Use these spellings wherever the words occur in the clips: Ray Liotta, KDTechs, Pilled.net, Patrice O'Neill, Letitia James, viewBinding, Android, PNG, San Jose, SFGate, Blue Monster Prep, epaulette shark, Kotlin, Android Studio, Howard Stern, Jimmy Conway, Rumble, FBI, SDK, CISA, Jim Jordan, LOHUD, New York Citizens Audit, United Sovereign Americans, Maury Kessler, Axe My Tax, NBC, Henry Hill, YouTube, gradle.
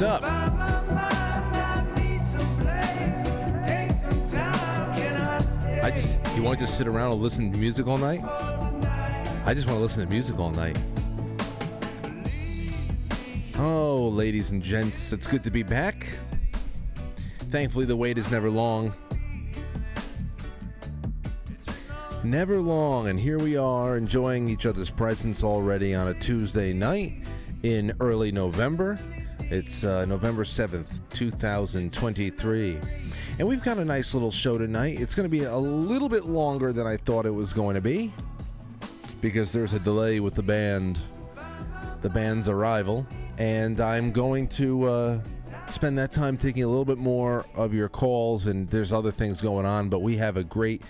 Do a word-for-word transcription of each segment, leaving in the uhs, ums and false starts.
What's up? I just, you want to just sit around and listen to music all night? I just want to listen to music all night. Oh, ladies and gents, it's good to be back. Thankfully, the wait is never long. Never long, and here we are enjoying each other's presence already on a Tuesday night in early November. It's uh, November seventh, two thousand twenty-three. And we've got a nice little show tonight. It's going to be a little bit longer than I thought it was going to be because there's a delay with the band, the band's arrival. And I'm going to uh, spend that time taking a little bit more of your calls, and there's other things going on, but we have a great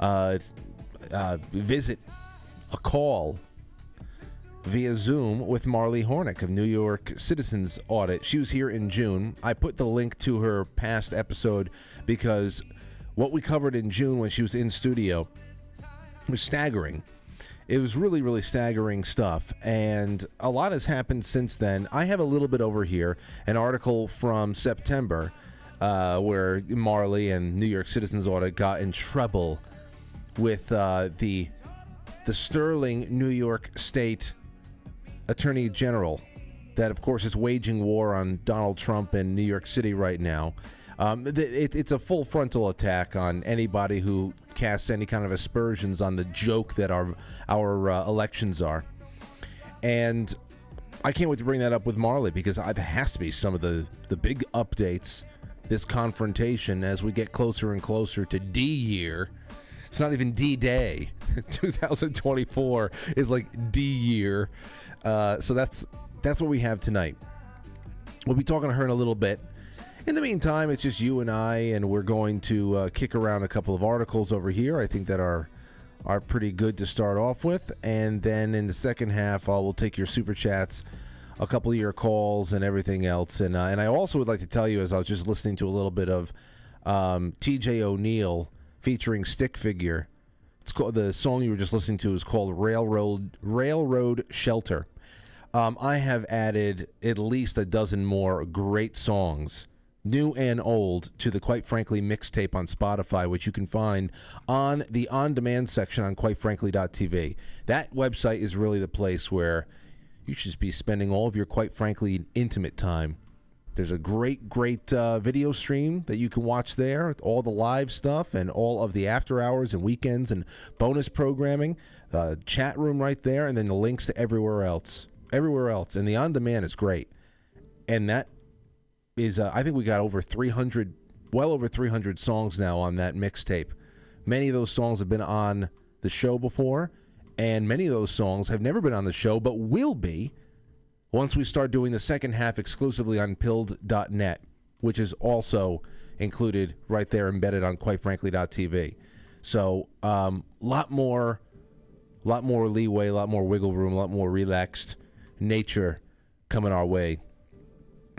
uh, uh, visit, a call via Zoom with Marly Hornik of New York Citizens Audit. She was here in June. I put the link to her past episode because what we covered in June when she was in studio was staggering. It was really, really staggering stuff, and a lot has happened since then. I have a little bit over here, an article from September uh, where Marly and New York Citizens Audit got in trouble with uh, the, the sterling New York State Attorney General that, of course, is waging war on Donald Trump in New York City right now. Um, it, it's a full frontal attack on anybody who casts any kind of aspersions on the joke that our our uh, elections are. And I can't wait to bring that up with Marly because I, there has to be some of the, the big updates, this confrontation, as we get closer and closer to D-Year. It's not even D-Day. twenty twenty-four is like D-Year. Uh, so that's, that's what we have tonight. We'll be talking to her in a little bit. In the meantime, it's just you and I, and we're going to uh, kick around a couple of articles over here I think that are are pretty good to start off with. And then in the second half, I will take your super chats, a couple of your calls, and everything else. And, uh, and I also would like to tell you, as I was just listening to a little bit of um, T J O'Neill featuring Stick Figure, it's called, the song you were just listening to is called Railroad, Railroad Shelter. Um, I have added at least a dozen more great songs, new and old, to the Quite Frankly mixtape on Spotify, which you can find on the on-demand section on quite frankly dot t v. That website is really the place where you should be spending all of your Quite Frankly intimate time. There's a great, great uh, video stream that you can watch there, all the live stuff and all of the after hours and weekends and bonus programming, uh, chat room right there, and then the links to everywhere else. Everywhere else. And the on-demand is great. And that is uh, I think we got over three hundred, well over three hundred songs now on that mixtape. Many of those songs have been on the show before, and many of those songs have never been on the show, but will be once we start doing the second half exclusively on pilled dot net, which is also included right there, embedded on quite frankly dot t v. So a um, lot more, lot more leeway, a lot more wiggle room, a lot more relaxed nature coming our way.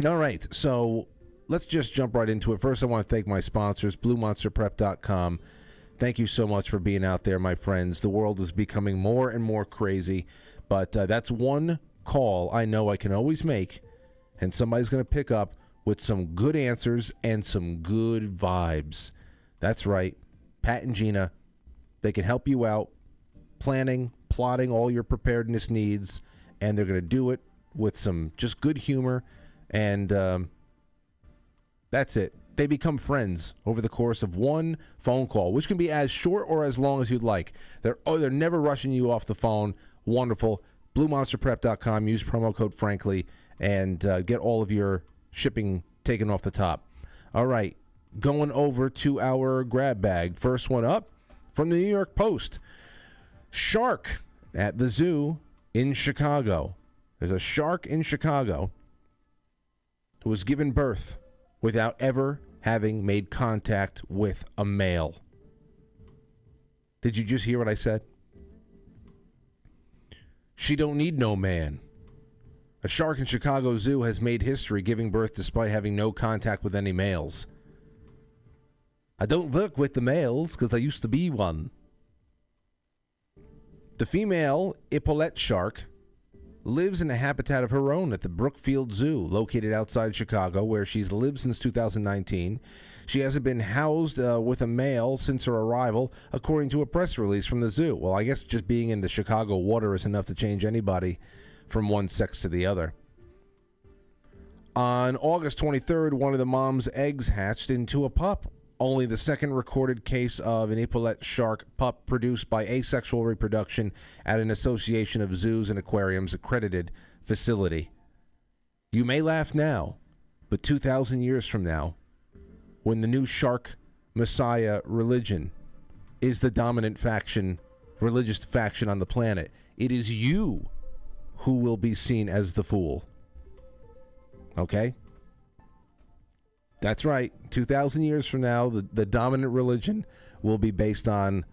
All right, so let's just jump right into it. First, I want to thank my sponsors, blue monster prep dot com. Thank you so much for being out there, my friends. The world is becoming more and more crazy, but uh, that's one call I know I can always make, and somebody's going to pick up with some good answers and some good vibes. That's right. Pat and Gina, they can help you out, planning, plotting all your preparedness needs, and they're going to do it with some just good humor. And um, that's it. They become friends over the course of one phone call, which can be as short or as long as you'd like. They're oh, they're never rushing you off the phone. Wonderful. blue monster prep dot com. Use promo code Frankly and uh, get all of your shipping taken off the top. All right, going over to our grab bag. First one up from the New York Post. Shark at the zoo in Chicago. There's a shark in Chicago who was given birth without ever having made contact with a male. Did you just hear what I said? She don't need no man. A shark in Chicago Zoo has made history giving birth despite having no contact with any males. I don't work with the males because I used to be one. The female Epaulette shark lives in a habitat of her own at the Brookfield Zoo, located outside Chicago, where she's lived since two thousand nineteen. She hasn't been housed uh, with a male since her arrival, according to a press release from the zoo. Well, I guess just being in the Chicago water is enough to change anybody from one sex to the other. On August twenty-third, one of the mom's eggs hatched into a pup. Only the second recorded case of an epaulette shark pup produced by asexual reproduction at an Association of Zoos and Aquariums accredited facility. You may laugh now, but two thousand years from now, when the new shark messiah religion is the dominant faction, religious faction on the planet, it is you who will be seen as the fool. Okay? That's right. two thousand years from now, the, the dominant religion will be based on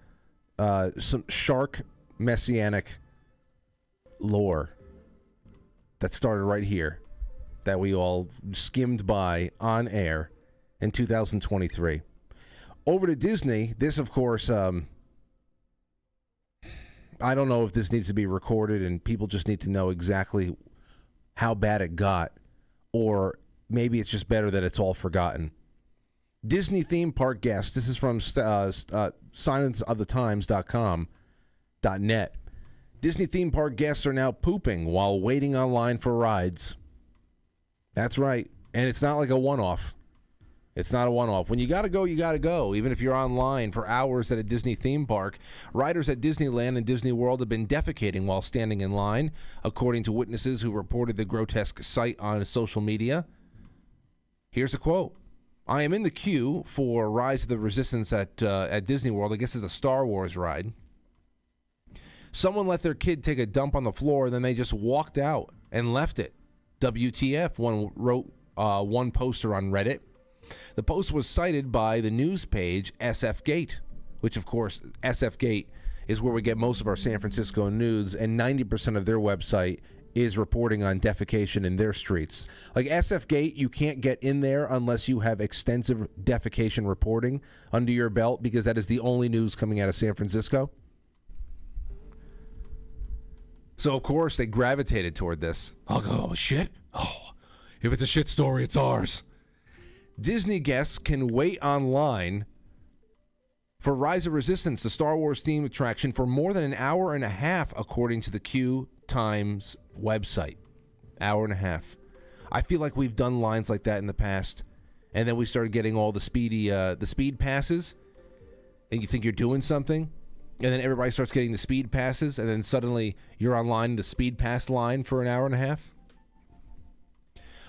uh, some shark messianic lore that started right here, that we all skimmed by on air in two thousand twenty-three. Over to Disney. This, of course, um, I don't know if this needs to be recorded, and people just need to know exactly how bad it got, or maybe it's just better that it's all forgotten. Disney theme park guests. This is from uh, uh, silence of the times dot com dot net. Disney theme park guests are now pooping while waiting online for rides. That's right. And it's not like a one-off. It's not a one-off. When you got to go, you got to go. Even if you're online for hours at a Disney theme park, riders at Disneyland and Disney World have been defecating while standing in line, according to witnesses who reported the grotesque sight on social media. Here's a quote. I am in the queue for Rise of the Resistance at, uh, at Disney World. I guess it's a Star Wars ride. Someone let their kid take a dump on the floor, and then they just walked out and left it. W T F, one wrote uh, one poster on Reddit. The post was cited by the news page S F Gate, which, of course, S F Gate is where we get most of our San Francisco news, and ninety percent of their website is reporting on defecation in their streets. Like S F Gate, you can't get in there unless you have extensive defecation reporting under your belt, because that is the only news coming out of San Francisco. So, of course, they gravitated toward this. I'll go, oh, shit? Oh, if it's a shit story, it's ours. Disney guests can wait online for Rise of Resistance, the Star Wars themed attraction, for more than an hour and a half, according to the Q Times website. Hour and a half. I feel like we've done lines like that in the past, and then we started getting all the speedy uh the speed passes, and you think you're doing something, and then everybody starts getting the speed passes, and then suddenly you're online the speed pass line for an hour and a half.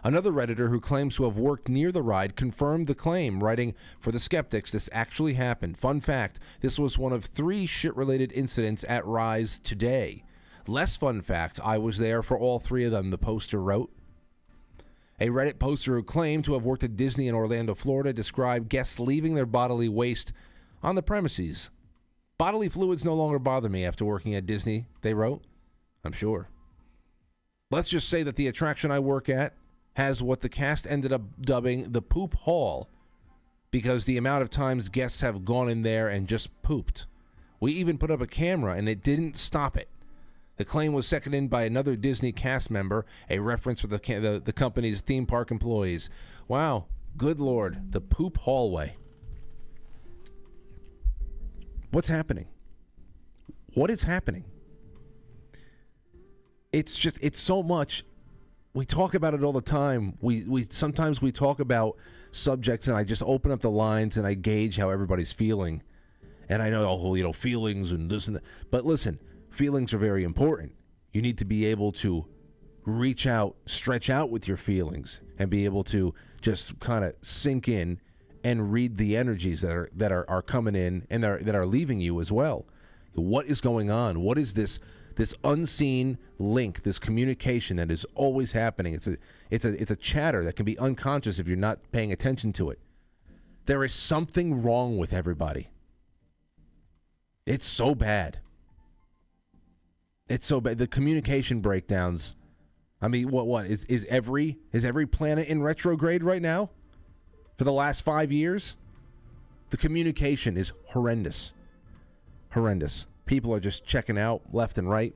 Another Redditor who claims to have worked near the ride confirmed the claim, writing, for the skeptics, this actually happened. Fun fact, this was one of three shit-related incidents at Rise today. Less fun fact, I was there for all three of them, the poster wrote. A Reddit poster who claimed to have worked at Disney in Orlando, Florida, described guests leaving their bodily waste on the premises. Bodily fluids no longer bother me after working at Disney, they wrote. I'm sure. Let's just say that the attraction I work at has what the cast ended up dubbing the poop hall, because the amount of times guests have gone in there and just pooped. We even put up a camera, and it didn't stop it. The claim was seconded by another Disney cast member, a reference for the, the, the company's theme park employees. Wow, good Lord, the poop hallway. What's happening? What is happening? It's just, it's so much. We talk about it all the time. We, we sometimes we talk about subjects, and I just open up the lines and I gauge how everybody's feeling. And I know, oh, you know, feelings and this and that. But listen, feelings are very important. You need to be able to reach out, stretch out with your feelings, and be able to just kind of sink in and read the energies that are that are, are coming in and that are, that are leaving you as well. What is going on? What is this? This unseen link, this communication that is always happening. It's a, it's a, it's a chatter that can be unconscious if you're not paying attention to it. There is something wrong with everybody. It's so bad. It's so bad. The communication breakdowns. I mean, what, what is, is every, is every planet in retrograde right now for the last five years? The communication is horrendous, horrendous. People are just checking out left and right.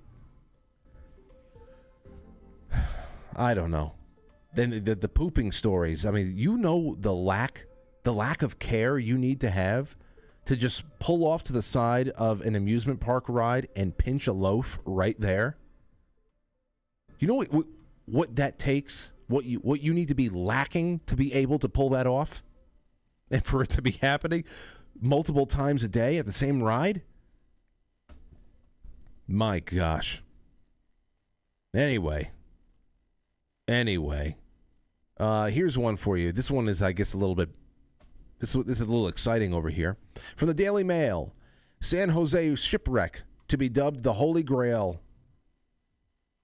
I don't know. Then the, the pooping stories. I mean, you know the lack, the lack of care you need to have to just pull off to the side of an amusement park ride and pinch a loaf right there. You know what, what, what that takes, what you what you need to be lacking to be able to pull that off, and for it to be happening multiple times a day at the same ride. My gosh. Anyway. Anyway, uh, here's one for you. This one is, I guess, a little bit, this, this is a little exciting over here. From the Daily Mail, San Jose shipwreck to be dubbed the Holy Grail,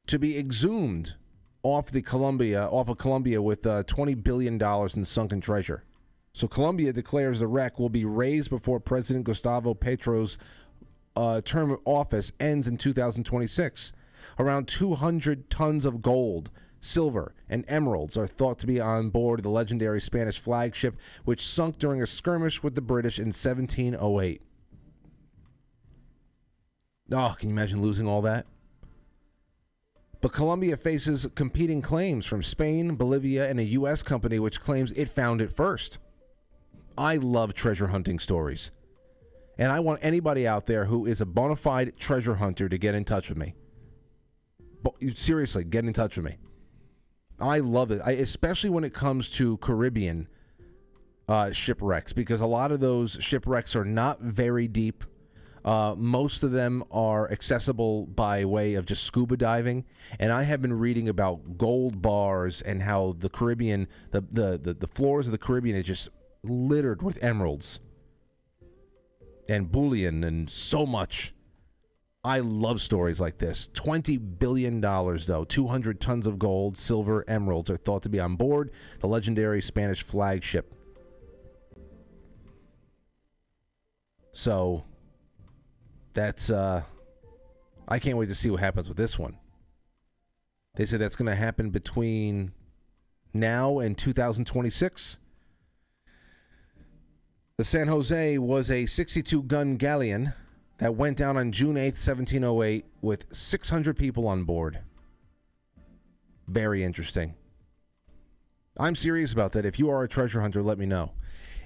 to be exhumed off the Columbia, off of Columbia with uh, twenty billion dollars in sunken treasure. So Columbia declares the wreck will be raised before President Gustavo Petro's uh, term of office ends in two thousand twenty-six. Around two hundred tons of gold, silver, and emeralds are thought to be on board the legendary Spanish flagship, which sunk during a skirmish with the British in seventeen oh eight. Oh, can you imagine losing all that? But Colombia faces competing claims from Spain, Bolivia, and a U S company which claims it found it first. I love treasure hunting stories. And I want anybody out there who is a bona fide treasure hunter to get in touch with me. Seriously, get in touch with me. I love it, I, especially when it comes to Caribbean uh, shipwrecks, because a lot of those shipwrecks are not very deep. Uh, most of them are accessible by way of just scuba diving, and I have been reading about gold bars and how the Caribbean, the, the, the, the floors of the Caribbean is just littered with emeralds and bullion and so much. I love stories like this. twenty billion dollars, though. two hundred tons of gold, silver, emeralds are thought to be on board the legendary Spanish flagship. So, that's, uh, I can't wait to see what happens with this one. They said that's going to happen between now and two thousand twenty-six. The San Jose was a sixty-two gun galleon that went down on June eighth, seventeen oh eight, with six hundred people on board. Very interesting. I'm serious about that. If you are a treasure hunter, let me know.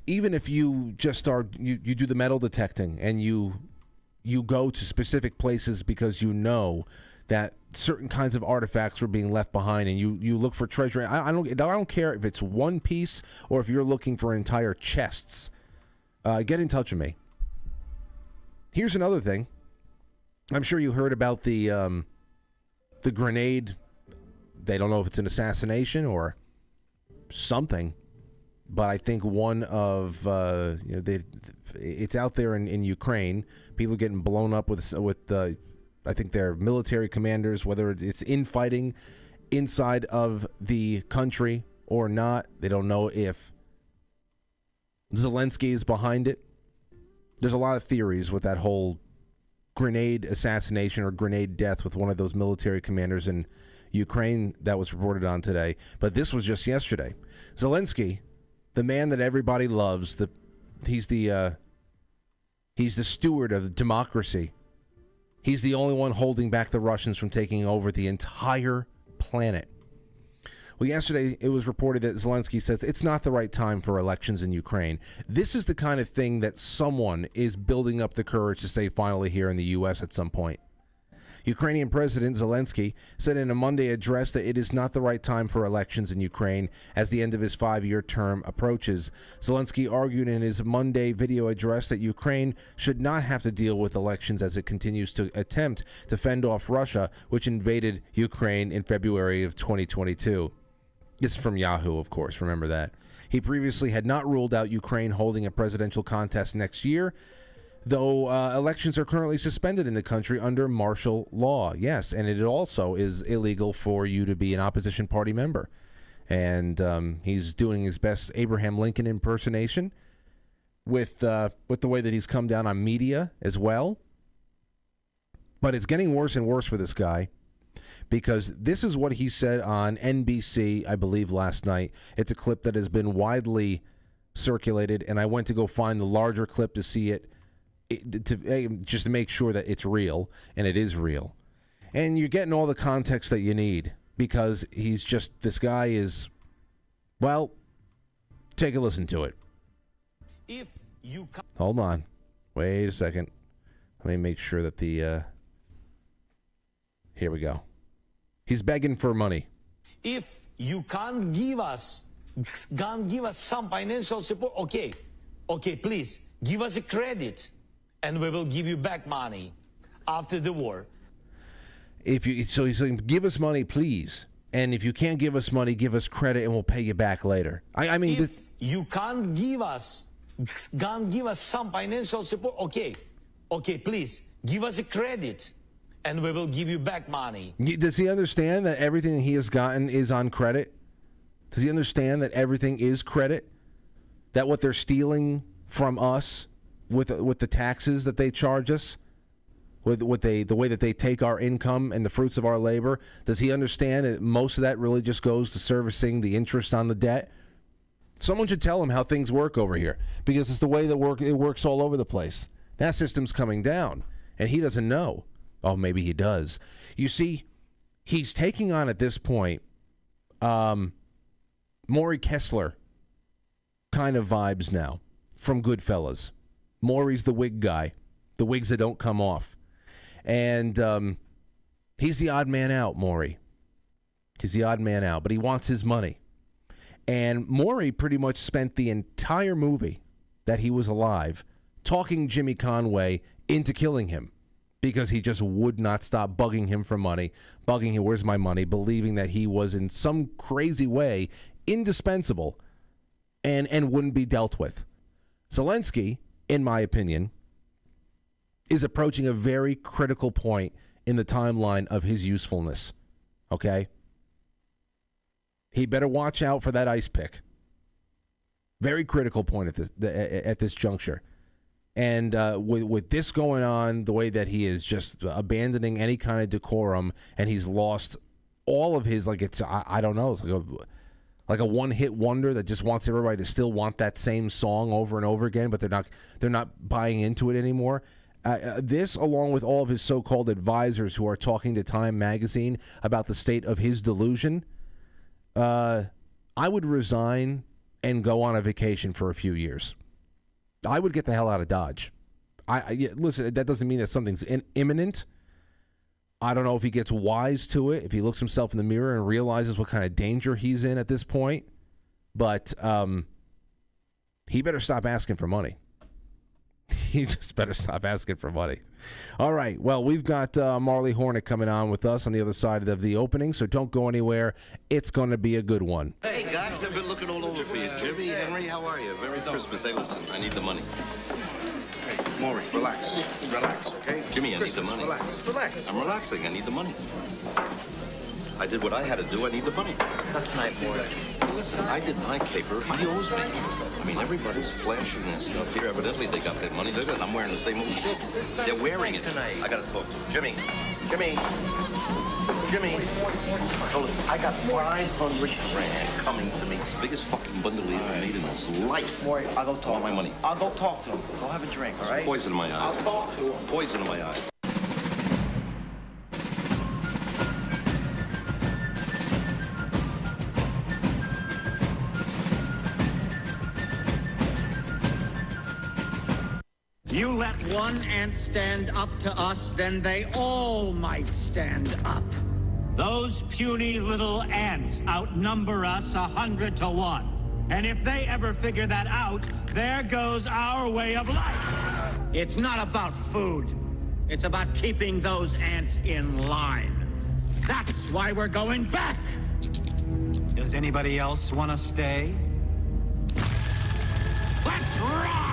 Even if you just are, you, you do the metal detecting and you, you go to specific places because you know that certain kinds of artifacts were being left behind, and you, you look for treasure. I, I, don't, I don't care if it's one piece or if you're looking for entire chests. Uh, get in touch with me. Here's another thing. I'm sure you heard about the um, the grenade. They don't know if it's an assassination or something, but I think one of uh, you know, they, it's out there in, in Ukraine. People getting blown up with with uh, I think their military commanders, whether it's infighting inside of the country or not. They don't know if Zelensky is behind it. There's a lot of theories with that whole grenade assassination or grenade death with one of those military commanders in Ukraine that was reported on today. But this was just yesterday. Zelensky, the man that everybody loves, the he's the uh, he's the steward of democracy. He's the only one holding back the Russians from taking over the entire planet. Well, yesterday it was reported that Zelensky says it's not the right time for elections in Ukraine. This is the kind of thing that someone is building up the courage to say finally here in the U S at some point. Ukrainian President Zelensky said in a Monday address that it is not the right time for elections in Ukraine as the end of his five-year term approaches. Zelensky argued in his Monday video address that Ukraine should not have to deal with elections as it continues to attempt to fend off Russia, which invaded Ukraine in February of twenty twenty-two. This is from Yahoo, of course, remember that. He previously had not ruled out Ukraine holding a presidential contest next year, though uh, elections are currently suspended in the country under martial law. Yes, and it also is illegal for you to be an opposition party member. And um, he's doing his best Abraham Lincoln impersonation with, uh, with the way that he's come down on media as well. But it's getting worse and worse for this guy, because this is what he said on N B C, I believe, last night. It's a clip that has been widely circulated, and I went to go find the larger clip to see it, it to, just to make sure that it's real, and it is real. And you're getting all the context that you need. because he's just, this guy is, well, take a listen to it. If you hold on, wait a second, let me make sure that the uh here we go. He's begging for money. If you can't give us can't give us some financial support, okay okay please give us a credit and we will give you back money after the war. If you, so he's saying, give us money, please. And if you can't give us money, give us credit and we'll pay you back later. I, I mean, if this, you can't give us, can't give us some financial support, okay, okay, please give us a credit and we will give you back money. Does he understand that everything he has gotten is on credit? Does he understand that everything is credit? That what they're stealing from us with, with the taxes that they charge us? With what they, the way that they take our income and the fruits of our labor, does he understand that most of that really just goes to servicing the interest on the debt? Someone should tell him how things work over here, because it's the way that work, it works all over the place. That system's coming down, and he doesn't know. Oh, maybe he does. You see, he's taking on at this point, um, Maury Kessler kind of vibes now from Goodfellas. Maury's the wig guy, the wigs that don't come off. And um, he's the odd man out, Maury. He's the odd man out, but he wants his money. And Maury pretty much spent the entire movie that he was alive talking Jimmy Conway into killing him because he just would not stop bugging him for money, bugging him, where's my money, believing that he was in some crazy way indispensable and, and wouldn't be dealt with. Zelensky, in my opinion, is approaching a very critical point in the timeline of his usefulness, okay? He better watch out for that ice pick. Very critical point at this, at this juncture. And uh, with, with this going on, the way that he is just abandoning any kind of decorum, and he's lost all of his, like it's, I, I don't know, it's like a, like a one-hit wonder that just wants everybody to still want that same song over and over again, but they're not, they're not buying into it anymore. Uh, this, along with all of his so-called advisors who are talking to Time magazine about the state of his delusion, uh, I would resign and go on a vacation for a few years. I would get the hell out of Dodge. I, I yeah, listen, that doesn't mean that something's in, imminent. I don't know if he gets wise to it, if he looks himself in the mirror and realizes what kind of danger he's in at this point, but um, he better stop asking for money. You just better stop asking for money. All right. Well, we've got uh, Marly Hornik coming on with us on the other side of the opening, so don't go anywhere. It's going to be a good one. Hey, guys, I've been looking all over for you. Jimmy, Henry, how are you? Merry Christmas. Hey, listen, I need the money. Hey, Maury, relax. Relax, okay? Jimmy, I need the money. Relax, relax. I'm relaxing. I need the money. I did what I had to do. I need the money. Not tonight, Maury. Listen, I did my caper. He owes me. I mean, everybody's flashing their stuff here. Evidently, they got their money. Look at it. I'm wearing the same old shit. They're wearing it. I got to talk to you. Jimmy. Jimmy. Jimmy. Oh, listen, I got five hundred grand coming to me. It's the biggest fucking bundle he ever made in his life. Maury, I'll go talk to him. All my money. I'll go talk to him. Go have a drink, all right? Poison in my eyes. I'll talk to him. Poison in my eyes. You let one ant stand up to us, then they all might stand up. Those puny little ants outnumber us a hundred to one. And if they ever figure that out, there goes our way of life. It's not about food. It's about keeping those ants in line. That's why we're going back. Does anybody else want to stay? Let's ride!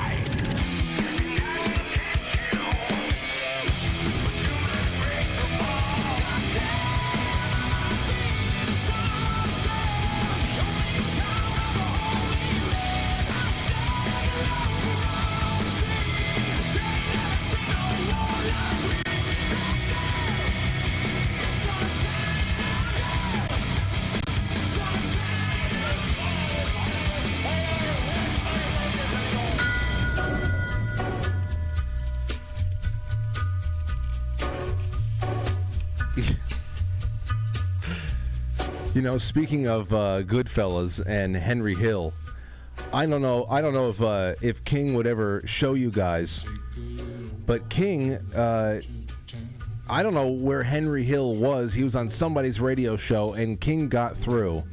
You know, speaking of uh, Goodfellas and Henry Hill, I don't know. I don't know if uh, if King would ever show you guys, but King, uh, I don't know where Henry Hill was. He was on somebody's radio show, and King got through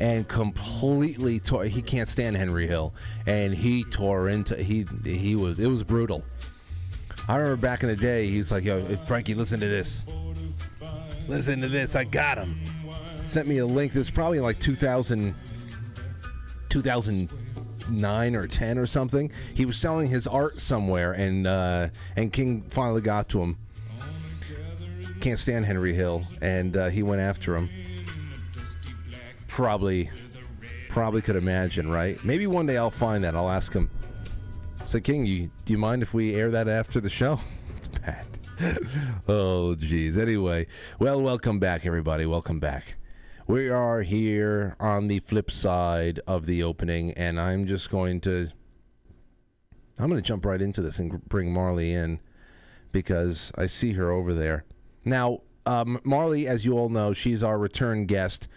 and completely tore. He can't stand Henry Hill, and he tore into. He he was. It was brutal. I remember back in the day, he was like, "Yo, Frankie, listen to this. Listen to this. I got him." Sent me a link. This is probably like two thousand, two thousand nine or ten or something. He was selling his art somewhere, and uh, and King finally got to him. Can't stand Henry Hill, and uh, he went after him. Probably, probably could imagine, right? Maybe one day I'll find that. I'll ask him. So, King, you, do you mind if we air that after the show? It's bad. Oh, geez. Anyway, well, welcome back, everybody. Welcome back. We are here on the flip side of the opening, and I'm just going to... I'm going to jump right into this and bring Marly in because I see her over there. Now, um, Marly, as you all know, she's our return guest.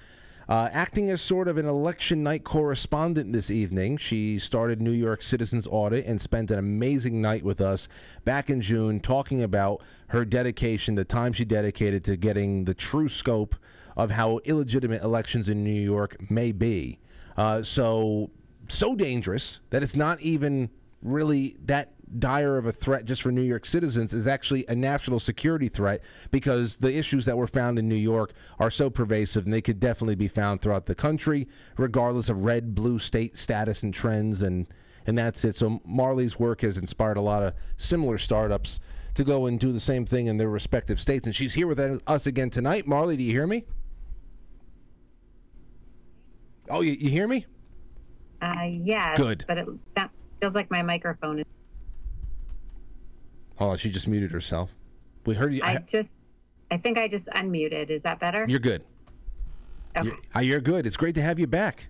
Uh, acting as sort of an election night correspondent this evening, she started New York Citizens Audit and spent an amazing night with us back in June talking about her dedication, the time she dedicated to getting the true scope of how illegitimate elections in New York may be. Uh, so, so dangerous that it's not even really that dire of a threat just for New York citizens, is actually a national security threat, because the issues that were found in New York are so pervasive, and they could definitely be found throughout the country regardless of red, blue, state status and trends, and and that's it. So Marly's work has inspired a lot of similar startups to go and do the same thing in their respective states, and she's here with us again tonight. Marly, do you hear me? Oh, you, you hear me? Uh, yeah. Good. But it feels like my microphone is... Hold on, she just muted herself. We heard you. I just, I think I just unmuted. Is that better? You're good. Okay. You're, you're good. It's great to have you back.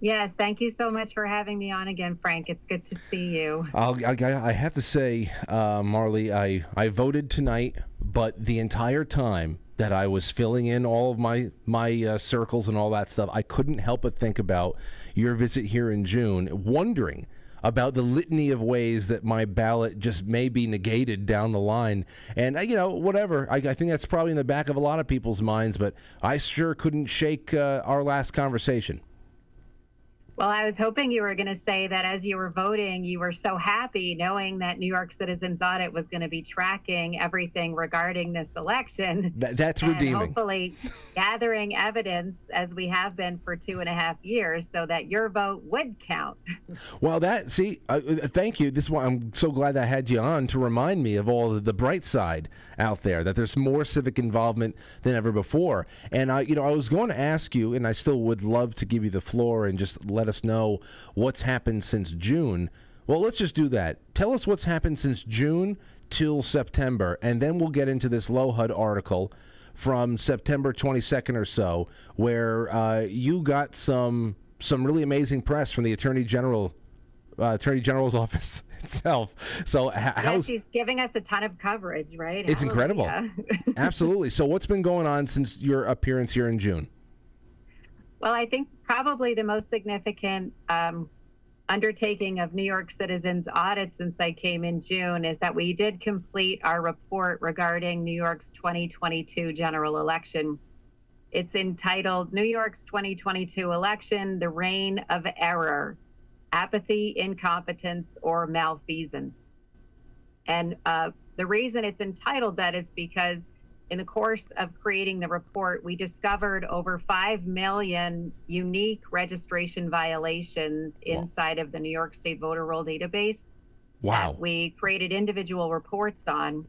Yes, thank you so much for having me on again, Frank. It's good to see you. I'll, I, I have to say, uh, Marly, I, I voted tonight, but the entire time that I was filling in all of my, my uh, circles and all that stuff, I couldn't help but think about your visit here in June, wondering about the litany of ways that my ballot just may be negated down the line. And, you know, whatever. I, I think that's probably in the back of a lot of people's minds, but I sure couldn't shake uh, our last conversation. Well, I was hoping you were going to say that as you were voting, you were so happy knowing that New York Citizens Audit was going to be tracking everything regarding this election. That, that's and redeeming. Hopefully gathering evidence, as we have been for two and a half years, so that your vote would count. Well, that, see, uh, thank you. This is why I'm so glad I had you on, to remind me of all the bright side out there, that there's more civic involvement than ever before. And, I, you know, I was going to ask you, and I still would love to give you the floor and just let us know what's happened since June. Well, let's just do that. Tell us what's happened since June till September, and then we'll get into this L O H U D article from September twenty-second or so, where uh, you got some some really amazing press from the Attorney General uh, Attorney General's office itself. So yeah, she's giving us a ton of coverage, right? It's Hallelujah. Incredible. Absolutely. So what's been going on since your appearance here in June? Well, I think probably the most significant um, undertaking of New York Citizens Audit since I came in June is that we did complete our report regarding New York's twenty twenty-two general election. It's entitled New York's twenty twenty-two Election, the Reign of Error, Apathy, Incompetence, or Malfeasance. And uh, the reason it's entitled that is because in the course of creating the report, we discovered over five million unique registration violations inside wow. of the New York State voter roll database. Wow. That we created individual reports on.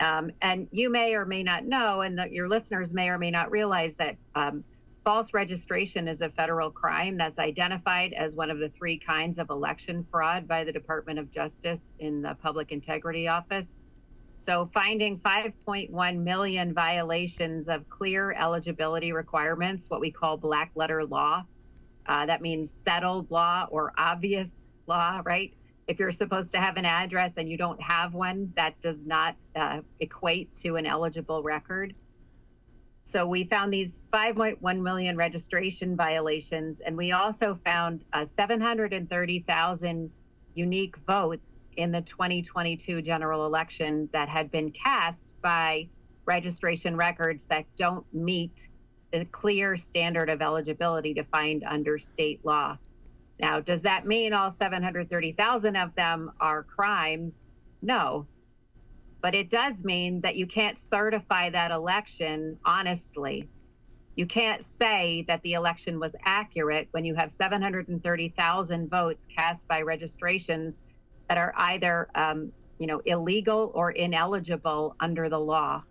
Um, and you may or may not know, and that your listeners may or may not realize, that um, false registration is a federal crime that's identified as one of the three kinds of election fraud by the Department of Justice in the Public Integrity Office. So finding five point one million violations of clear eligibility requirements, what we call black letter law, uh, that means settled law or obvious law, right? If you're supposed to have an address and you don't have one, that does not uh, equate to an eligible record. So we found these five point one million registration violations, and we also found uh, seven hundred thirty thousand unique votes in the twenty twenty-two general election that had been cast by registration records that don't meet the clear standard of eligibility defined under state law. Now, does that mean all seven hundred thirty thousand of them are crimes? No. But it does mean that you can't certify that election honestly. You can't say that the election was accurate when you have seven hundred thirty thousand votes cast by registrations that are either um, you know, illegal or ineligible under the law.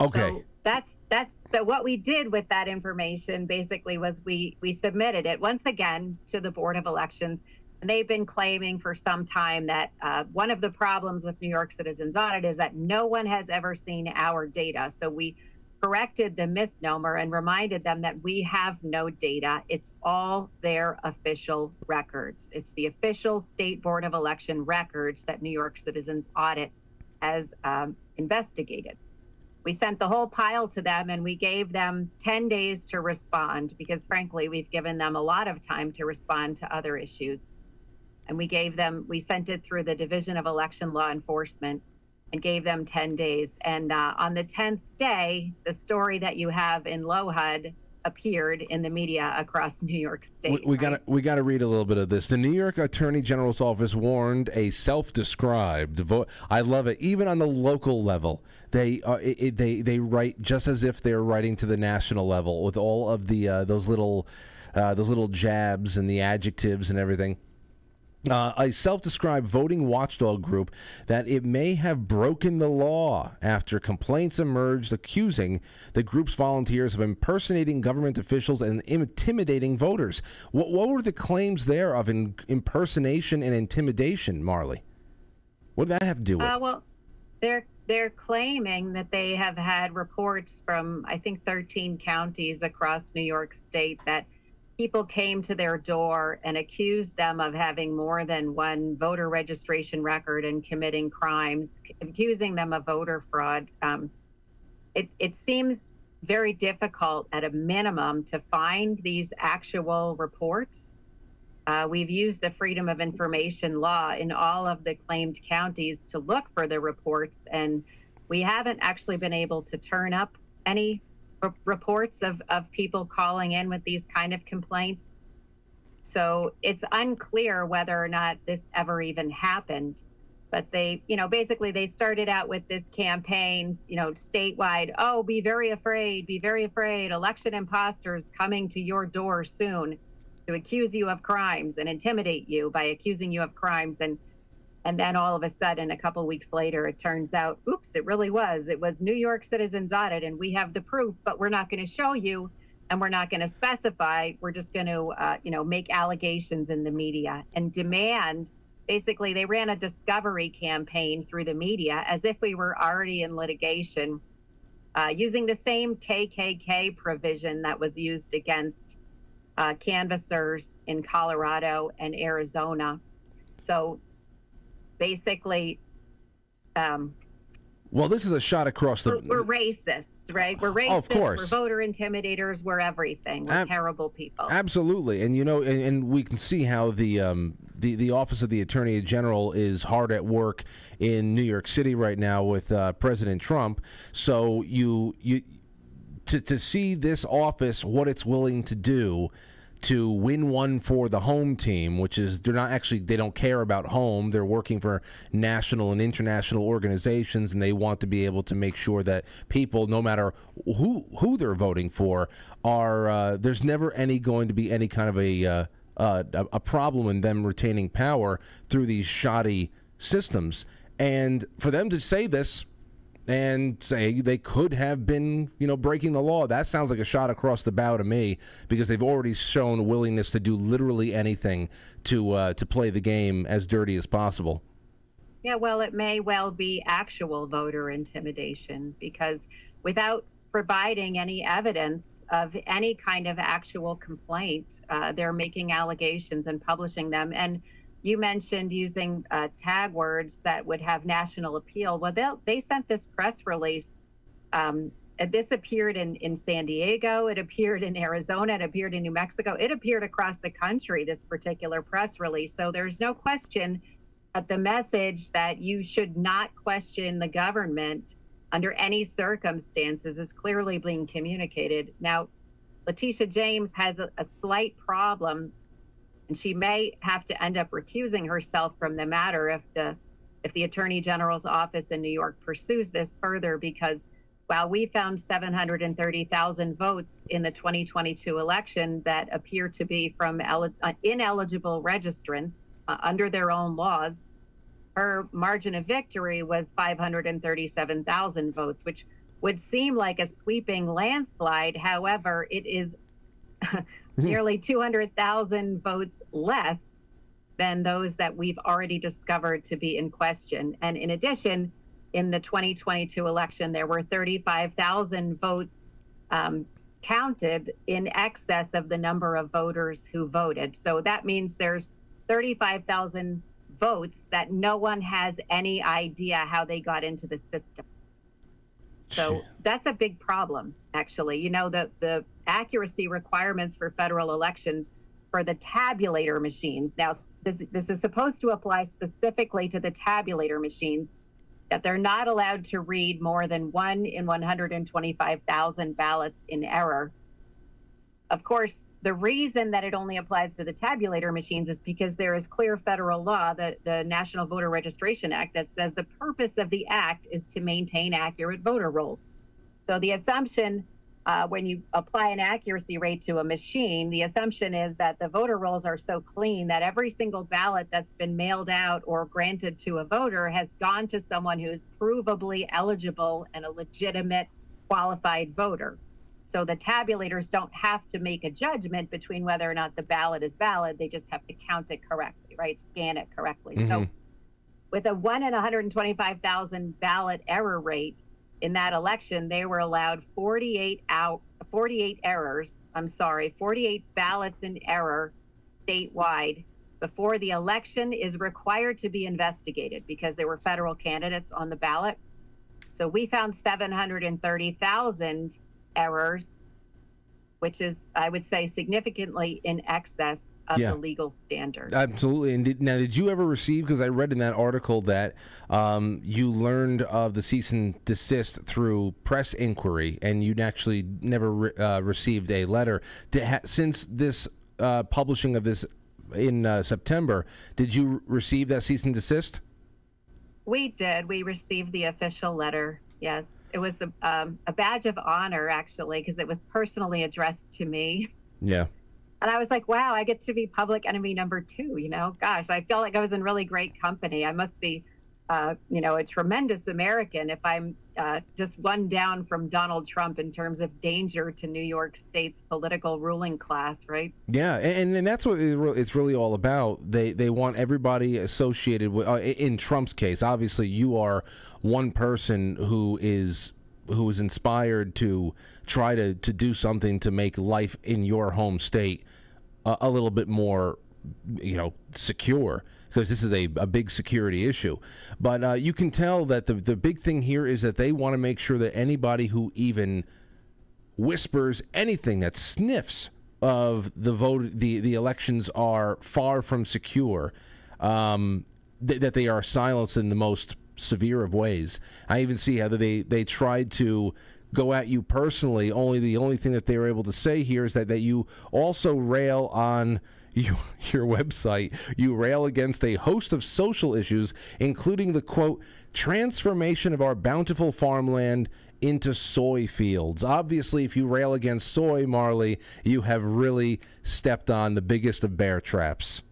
Okay. So that's that's so what we did with that information basically was we we submitted it once again to the Board of Elections. And they've been claiming for some time that uh, one of the problems with New York Citizens Audit is that no one has ever seen our data. So we corrected the misnomer and reminded them that we have no data. It's all their official records. It's the official State Board of Election records that New York Citizens Audit has um, investigated. We sent the whole pile to them, and we gave them ten days to respond because, frankly, we've given them a lot of time to respond to other issues. And we gave them, we sent it through the Division of Election Law Enforcement and gave them ten days. And uh, on the tenth day, the story that you have in LOHUD appeared in the media across New York State. We, we right? gotta we gotta read a little bit of this. The New York Attorney General's office warned a self-described vote. I love it. Even on the local level, they uh, it, it, they they write just as if they're writing to the national level with all of the uh, those little uh, those little jabs and the adjectives and everything. Uh, a self-described voting watchdog group that it may have broken the law after complaints emerged accusing the group's volunteers of impersonating government officials and intimidating voters. What, what were the claims there of in, impersonation and intimidation, Marly? What did that have to do with? Uh, well, they're, they're claiming that they have had reports from, I think, thirteen counties across New York State that people came to their door and accused them of having more than one voter registration record and committing crimes, accusing them of voter fraud. Um, it, it seems very difficult at a minimum to find these actual reports. Uh, we've used the Freedom of Information law in all of the claimed counties to look for the reports, and we haven't actually been able to turn up any reports of, of people calling in with these kind of complaints. So it's unclear whether or not this ever even happened. But they, you know, basically they started out with this campaign, you know, statewide, oh, be very afraid, be very afraid, election imposters coming to your door soon to accuse you of crimes and intimidate you by accusing you of crimes. And And then all of a sudden, a couple weeks later, it turns out, oops, it really was. It was New York Citizens Audit, and we have the proof, but we're not going to show you, and we're not going to specify. We're just going to, uh, you know, make allegations in the media and demand. Basically, they ran a discovery campaign through the media as if we were already in litigation, uh, using the same K K K provision that was used against uh, canvassers in Colorado and Arizona. So basically, um, well, this is a shot across the. We're, we're racists, right? We're racists. Oh, of course. We're voter intimidators. We're everything. We're Ab terrible people. Absolutely, and you know, and, and we can see how the um, the the office of the Attorney General is hard at work in New York City right now with uh, President Trump. So you you to to see this office, what it's willing to do to win one for the home team, which is they're not actually, they don't care about home. They're working for national and international organizations, and they want to be able to make sure that people, no matter who who they're voting for, are uh, there's never any going to be any kind of a, uh, uh, a problem in them retaining power through these shoddy systems. And for them to say this and say they could have been, you know, breaking the law, that sounds like a shot across the bow to me, because they've already shown willingness to do literally anything to uh, to play the game as dirty as possible. Yeah, well, it may well be actual voter intimidation, because without providing any evidence of any kind of actual complaint, uh, they're making allegations and publishing them. And you mentioned using uh, tag words that would have national appeal. Well, they they sent this press release um, This appeared in, in San Diego, it appeared in Arizona, it appeared in New Mexico, it appeared across the country, this particular press release. So there's no question that the message that you should not question the government under any circumstances is clearly being communicated. Now, Letitia James has a, a slight problem, and she may have to end up recusing herself from the matter if the if the Attorney General's office in New York pursues this further, because while we found seven hundred thirty thousand votes in the twenty twenty-two election that appear to be from ineligible registrants uh, under their own laws, her margin of victory was five hundred thirty-seven thousand votes, which would seem like a sweeping landslide. However, it is nearly two hundred thousand votes less than those that we've already discovered to be in question. And in addition, in the twenty twenty-two election, there were thirty-five thousand votes um, counted in excess of the number of voters who voted. So that means there's thirty-five thousand votes that no one has any idea how they got into the system. So that's a big problem, actually. You know, the, the accuracy requirements for federal elections for the tabulator machines. Now, this, this is supposed to apply specifically to the tabulator machines, that they're not allowed to read more than one in one hundred twenty-five thousand ballots in error. Of course, the reason that it only applies to the tabulator machines is because there is clear federal law, the, the National Voter Registration Act, that says the purpose of the act is to maintain accurate voter rolls. So the assumption uh, when you apply an accuracy rate to a machine, the assumption is that the voter rolls are so clean that every single ballot that's been mailed out or granted to a voter has gone to someone who is provably eligible and a legitimate qualified voter. So the tabulators don't have to make a judgment between whether or not the ballot is valid. They just have to count it correctly, right? Scan it correctly. Mm-hmm. So with a one in one hundred twenty-five thousand ballot error rate in that election, they were allowed forty-eight out, forty-eight errors, I'm sorry, forty-eight ballots in error statewide before the election is required to be investigated because there were federal candidates on the ballot. So we found seven hundred thirty thousand errors, which is, I would say, significantly in excess of yeah. the legal standard. Absolutely. And did, now, did you ever receive, because I read in that article that um, you learned of the cease and desist through press inquiry, and you actually never re uh, received a letter. Did ha since this uh, publishing of this in uh, September, did you receive that cease and desist? We did. We received the official letter, yes. It was a, um, a badge of honor, actually, because it was personally addressed to me. Yeah. And I was like, wow, I get to be public enemy number two, you know? Gosh, I feel like I was in really great company. I must be, uh, you know, a tremendous American if I'm uh, just one down from Donald Trump in terms of danger to New York State's political ruling class, right? Yeah, and, and that's what it's really all about. They, they want everybody associated with, uh, in Trump's case, obviously you are one person who is who is inspired to try to to do something to make life in your home state a, a little bit more, you know, secure, because this is a, a big security issue. But uh, you can tell that the the big thing here is that they want to make sure that anybody who even whispers anything, that sniffs of the vote, the the elections are far from secure, um, th that they are silenced in the most severe of ways. I even see how they they tried to go at you personally. Only the only thing that they were able to say here is that that you also rail on you, your website. You rail against a host of social issues, including the quote transformation of our bountiful farmland into soy fields. Obviously, if you rail against soy, Marly, you have really stepped on the biggest of bear traps.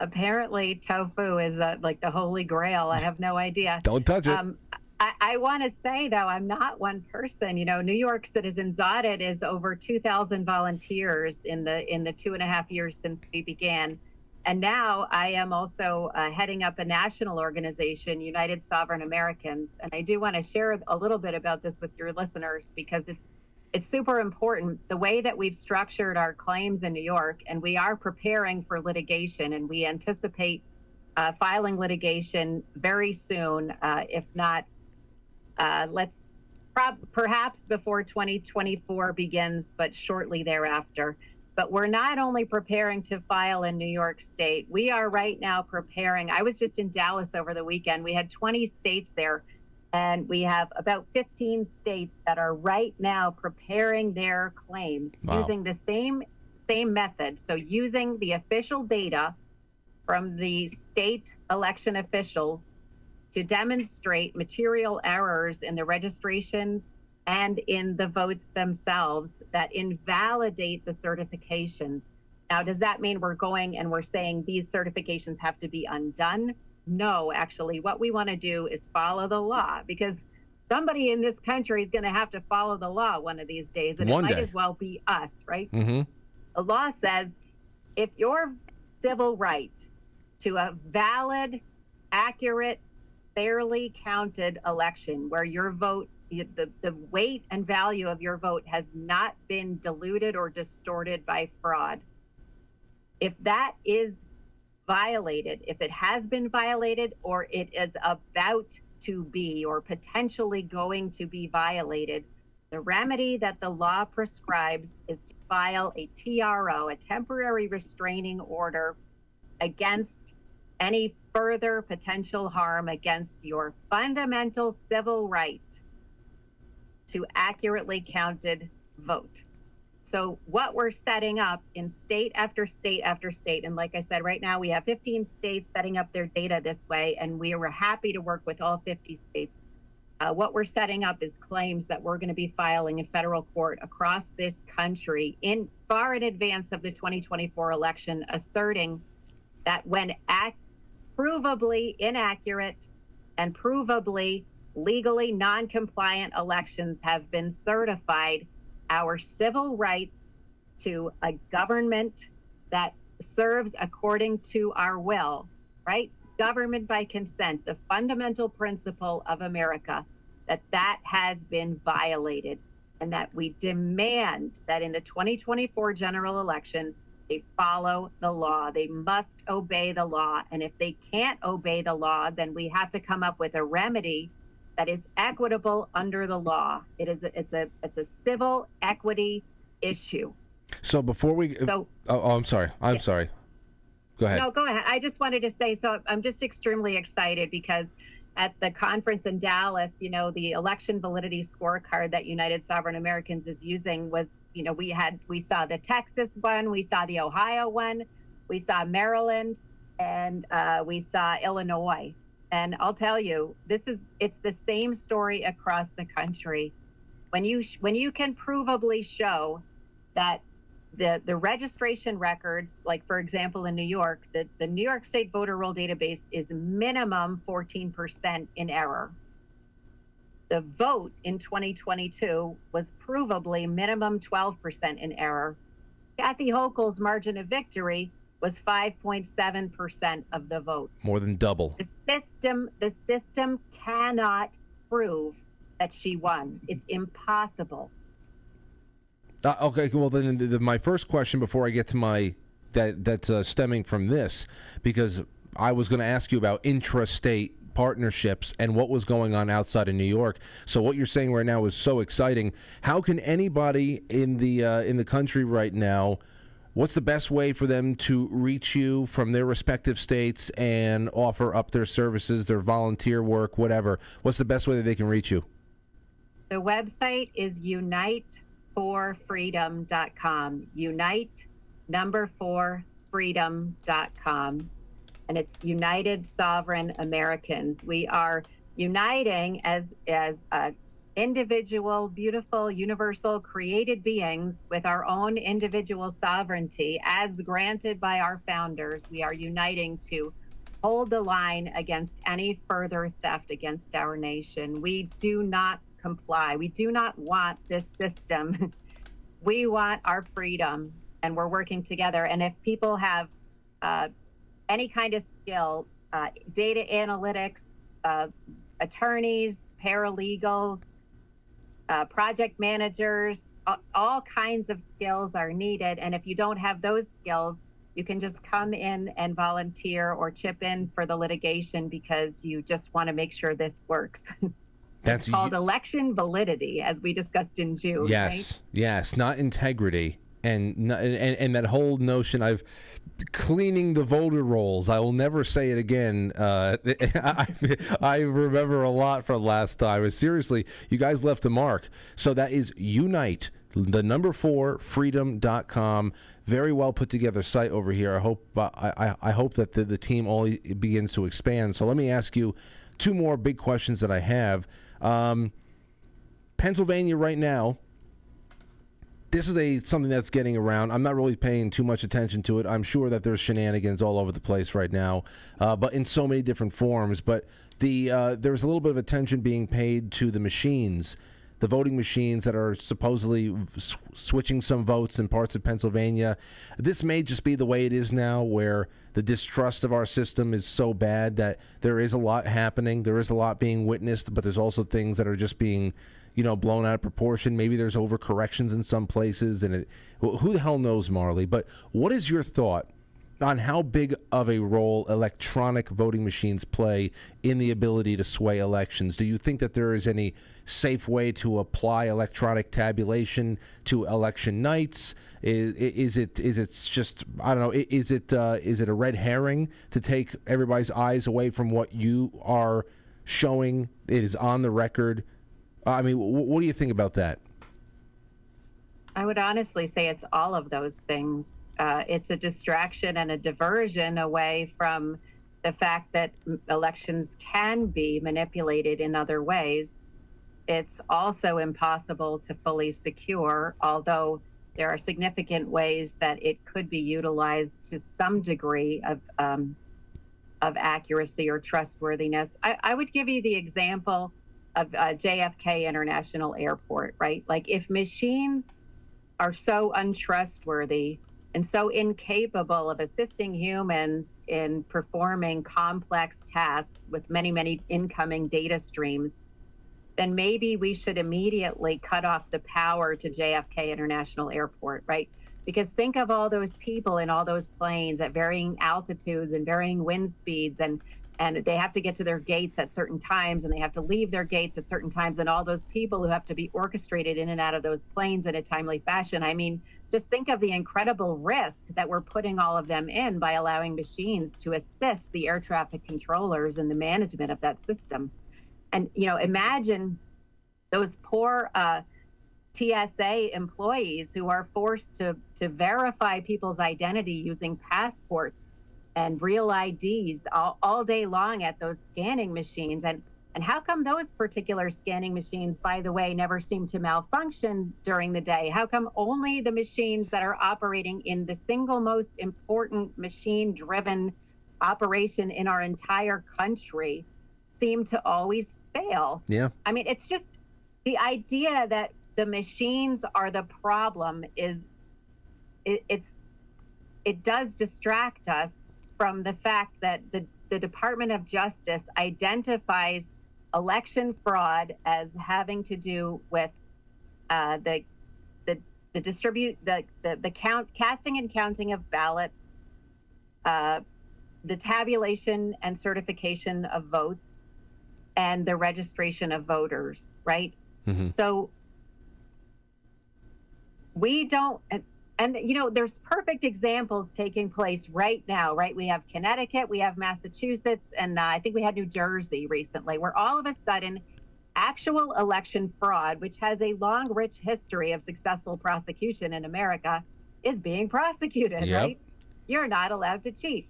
Apparently, tofu is uh, like the holy grail. I have no idea. Don't touch it. Um, I, I want to say, though, I'm not one person. You know, New York Citizens Audit is over two thousand volunteers in the in the two and a half years since we began. And now I am also uh, heading up a national organization, United Sovereign Americans. And I do want to share a little bit about this with your listeners, because it's It's super important the way that we've structured our claims in New York, and we are preparing for litigation, and we anticipate uh, filing litigation very soon, uh, if not, uh, let's perhaps before twenty twenty-four begins, but shortly thereafter. But we're not only preparing to file in New York State, we are right now preparing. I was just in Dallas over the weekend. We had twenty states there, and we have about fifteen states that are right now preparing their claims wow. using the same same method. So using the official data from the state election officials to demonstrate material errors in the registrations and in the votes themselves that invalidate the certifications. Now, does that mean we're going and we're saying these certifications have to be undone? No, actually, what we want to do is follow the law, because somebody in this country is going to have to follow the law one of these days, and one it might day. as well be us, right? Mm-hmm. The law says if your civil right to a valid, accurate, fairly counted election where your vote, the, the weight and value of your vote has not been diluted or distorted by fraud. If that is violated, if it has been violated, or it is about to be or potentially going to be violated, the remedy that the law prescribes is to file a T R O, a temporary restraining order, against any further potential harm against your fundamental civil right to accurately counted vote. So what we're setting up in state after state after state, and like I said, right now we have fifteen states setting up their data this way, and we were happy to work with all fifty states. Uh, what we're setting up is claims that we're going to be filing in federal court across this country in far in advance of the twenty twenty-four election, asserting that when act provably inaccurate and provably legally non-compliant elections have been certified, our civil rights to a government that serves according to our will, right? Government by consent, the fundamental principle of America, that that has been violated, and that we demand that in the twenty twenty-four general election, they follow the law. They must obey the law. And if they can't obey the law, then we have to come up with a remedy that is equitable under the law. It is a, it's a it's a civil equity issue. So before we so, oh, oh I'm sorry. I'm yeah. sorry. Go ahead. No, go ahead. I just wanted to say, so I'm just extremely excited because at the conference in Dallas, you know, the election validity scorecard that United Sovereign Americans is using was, you know, we had, we saw the Texas one, we saw the Ohio one, we saw Maryland, and uh, we saw Illinois. And I'll tell you, this is, it's the same story across the country. When you, when you can provably show that the, the registration records, like for example, in New York, the, the New York State voter roll database is minimum fourteen percent in error. The vote in twenty twenty-two was provably minimum twelve percent in error. Kathy Hochul's margin of victory was five point seven percent of the vote. More than double. The system, the system cannot prove that she won. It's impossible. Uh, okay, well then the, the, my first question before I get to my, that that's uh, stemming from this, because I was going to ask you about intrastate partnerships and what was going on outside of New York. So what you're saying right now is so exciting. How can anybody in the uh, in the country right now, what's the best way for them to reach you from their respective states and offer up their services, their volunteer work, whatever? What's the best way that they can reach you? The website is unite four freedom dot com. Unite number four freedom dot com. And it's United Sovereign Americans. We are uniting as as uh, individual, beautiful, universal, created beings with our own individual sovereignty as granted by our founders. We are uniting to hold the line against any further theft against our nation. We do not comply. We do not want this system. We want our freedom, and we're working together. And if people have uh, any kind of skill, uh, data analytics, uh, attorneys, paralegals, uh, project managers, all kinds of skills are needed. And if you don't have those skills, you can just come in and volunteer or chip in for the litigation because you just want to make sure this works. That's called you, election validity, as we discussed in June. Yes, right? Yes, not integrity, and, not, and and that whole notion of cleaning the voter rolls. I will never say it again. Uh, I, I remember a lot from last time. Seriously, you guys left the mark. So that is Unite, the number four, freedom dot com. Very well put together site over here. I hope uh, I, I hope that the, the team only begins to expand. So let me ask you two more big questions that I have. Um, Pennsylvania right now, this is a something that's getting around. I'm not really paying too much attention to it. I'm sure that there's shenanigans all over the place right now, uh, but in so many different forms. But the uh, there's a little bit of attention being paid to the machines, the voting machines that are supposedly sw switching some votes in parts of Pennsylvania. This may just be the way it is now, where the distrust of our system is so bad that there is a lot happening. There is a lot being witnessed, but there's also things that are just being, you know, blown out of proportion. Maybe there's overcorrections in some places, and it, well, who the hell knows, Marly? But what is your thought on how big of a role electronic voting machines play in the ability to sway elections? Do you think that there is any safe way to apply electronic tabulation to election nights? Is, is it is it just, I don't know, is it uh, is it a red herring to take everybody's eyes away from what you are showing? It is on the record. I mean, what do you think about that? I would honestly say it's all of those things. Uh, it's a distraction and a diversion away from the fact that elections can be manipulated in other ways. It's also impossible to fully secure, although there are significant ways that it could be utilized to some degree of, um, of accuracy or trustworthiness. I, I would give you the example of uh, J F K International Airport, right? Like, if machines are so untrustworthy and so incapable of assisting humans in performing complex tasks with many, many incoming data streams, then maybe we should immediately cut off the power to J F K International Airport, right? Because think of all those people in all those planes at varying altitudes and varying wind speeds, and and they have to get to their gates at certain times, and they have to leave their gates at certain times, and all those people who have to be orchestrated in and out of those planes in a timely fashion. I mean, just think of the incredible risk that we're putting all of them in by allowing machines to assist the air traffic controllers in the management of that system. And, you know, imagine those poor uh, T S A employees who are forced to, to verify people's identity using passports and real I Ds all, all day long at those scanning machines. And, and how come those particular scanning machines, by the way, never seem to malfunction during the day? How come only the machines that are operating in the single most important machine-driven operation in our entire country seem to always fail? Yeah. I mean, it's just the idea that the machines are the problem is, it, it's, it does distract us from the fact that the, the Department of Justice identifies election fraud as having to do with uh, the, the the distribute the, the the count casting and counting of ballots, uh, the tabulation and certification of votes, and the registration of voters. Right. Mm-hmm. So we don't. And, you know, there's perfect examples taking place right now, right? We have Connecticut, we have Massachusetts, and uh, I think we had New Jersey recently, where all of a sudden actual election fraud, which has a long, rich history of successful prosecution in America, is being prosecuted, yep. Right? You're not allowed to cheat.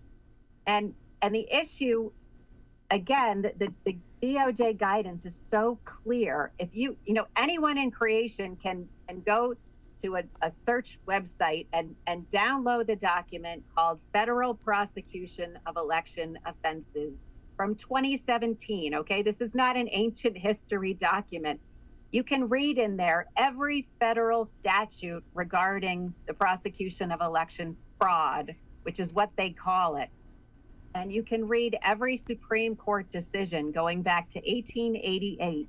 And and the issue, again, the, the, the D O J guidance is so clear. If you, you know, anyone in creation can, can go to a, a search website and, and download the document called Federal Prosecution of Election Offenses from twenty seventeen, okay? This is not an ancient history document. You can read in there every federal statute regarding the prosecution of election fraud, which is what they call it. And you can read every Supreme Court decision going back to eighteen eighty-eight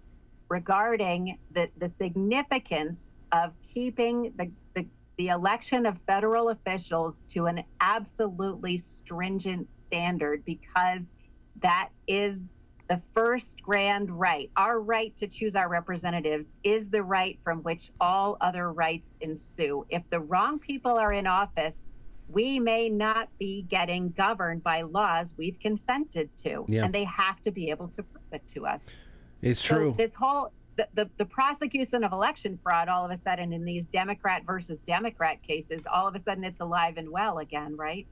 regarding the, the significance of keeping the, the, the election of federal officials to an absolutely stringent standard, because that is The first grand right, our right to choose our representatives, is the right from which all other rights ensue. If the wrong people are in office, we may not be getting governed by laws we've consented to, yeah. and they have to be able to prove it to us. It's so true. This whole the, the the prosecution of election fraud, all of a sudden, in these Democrat versus Democrat cases, all of a sudden it's alive and well again, right?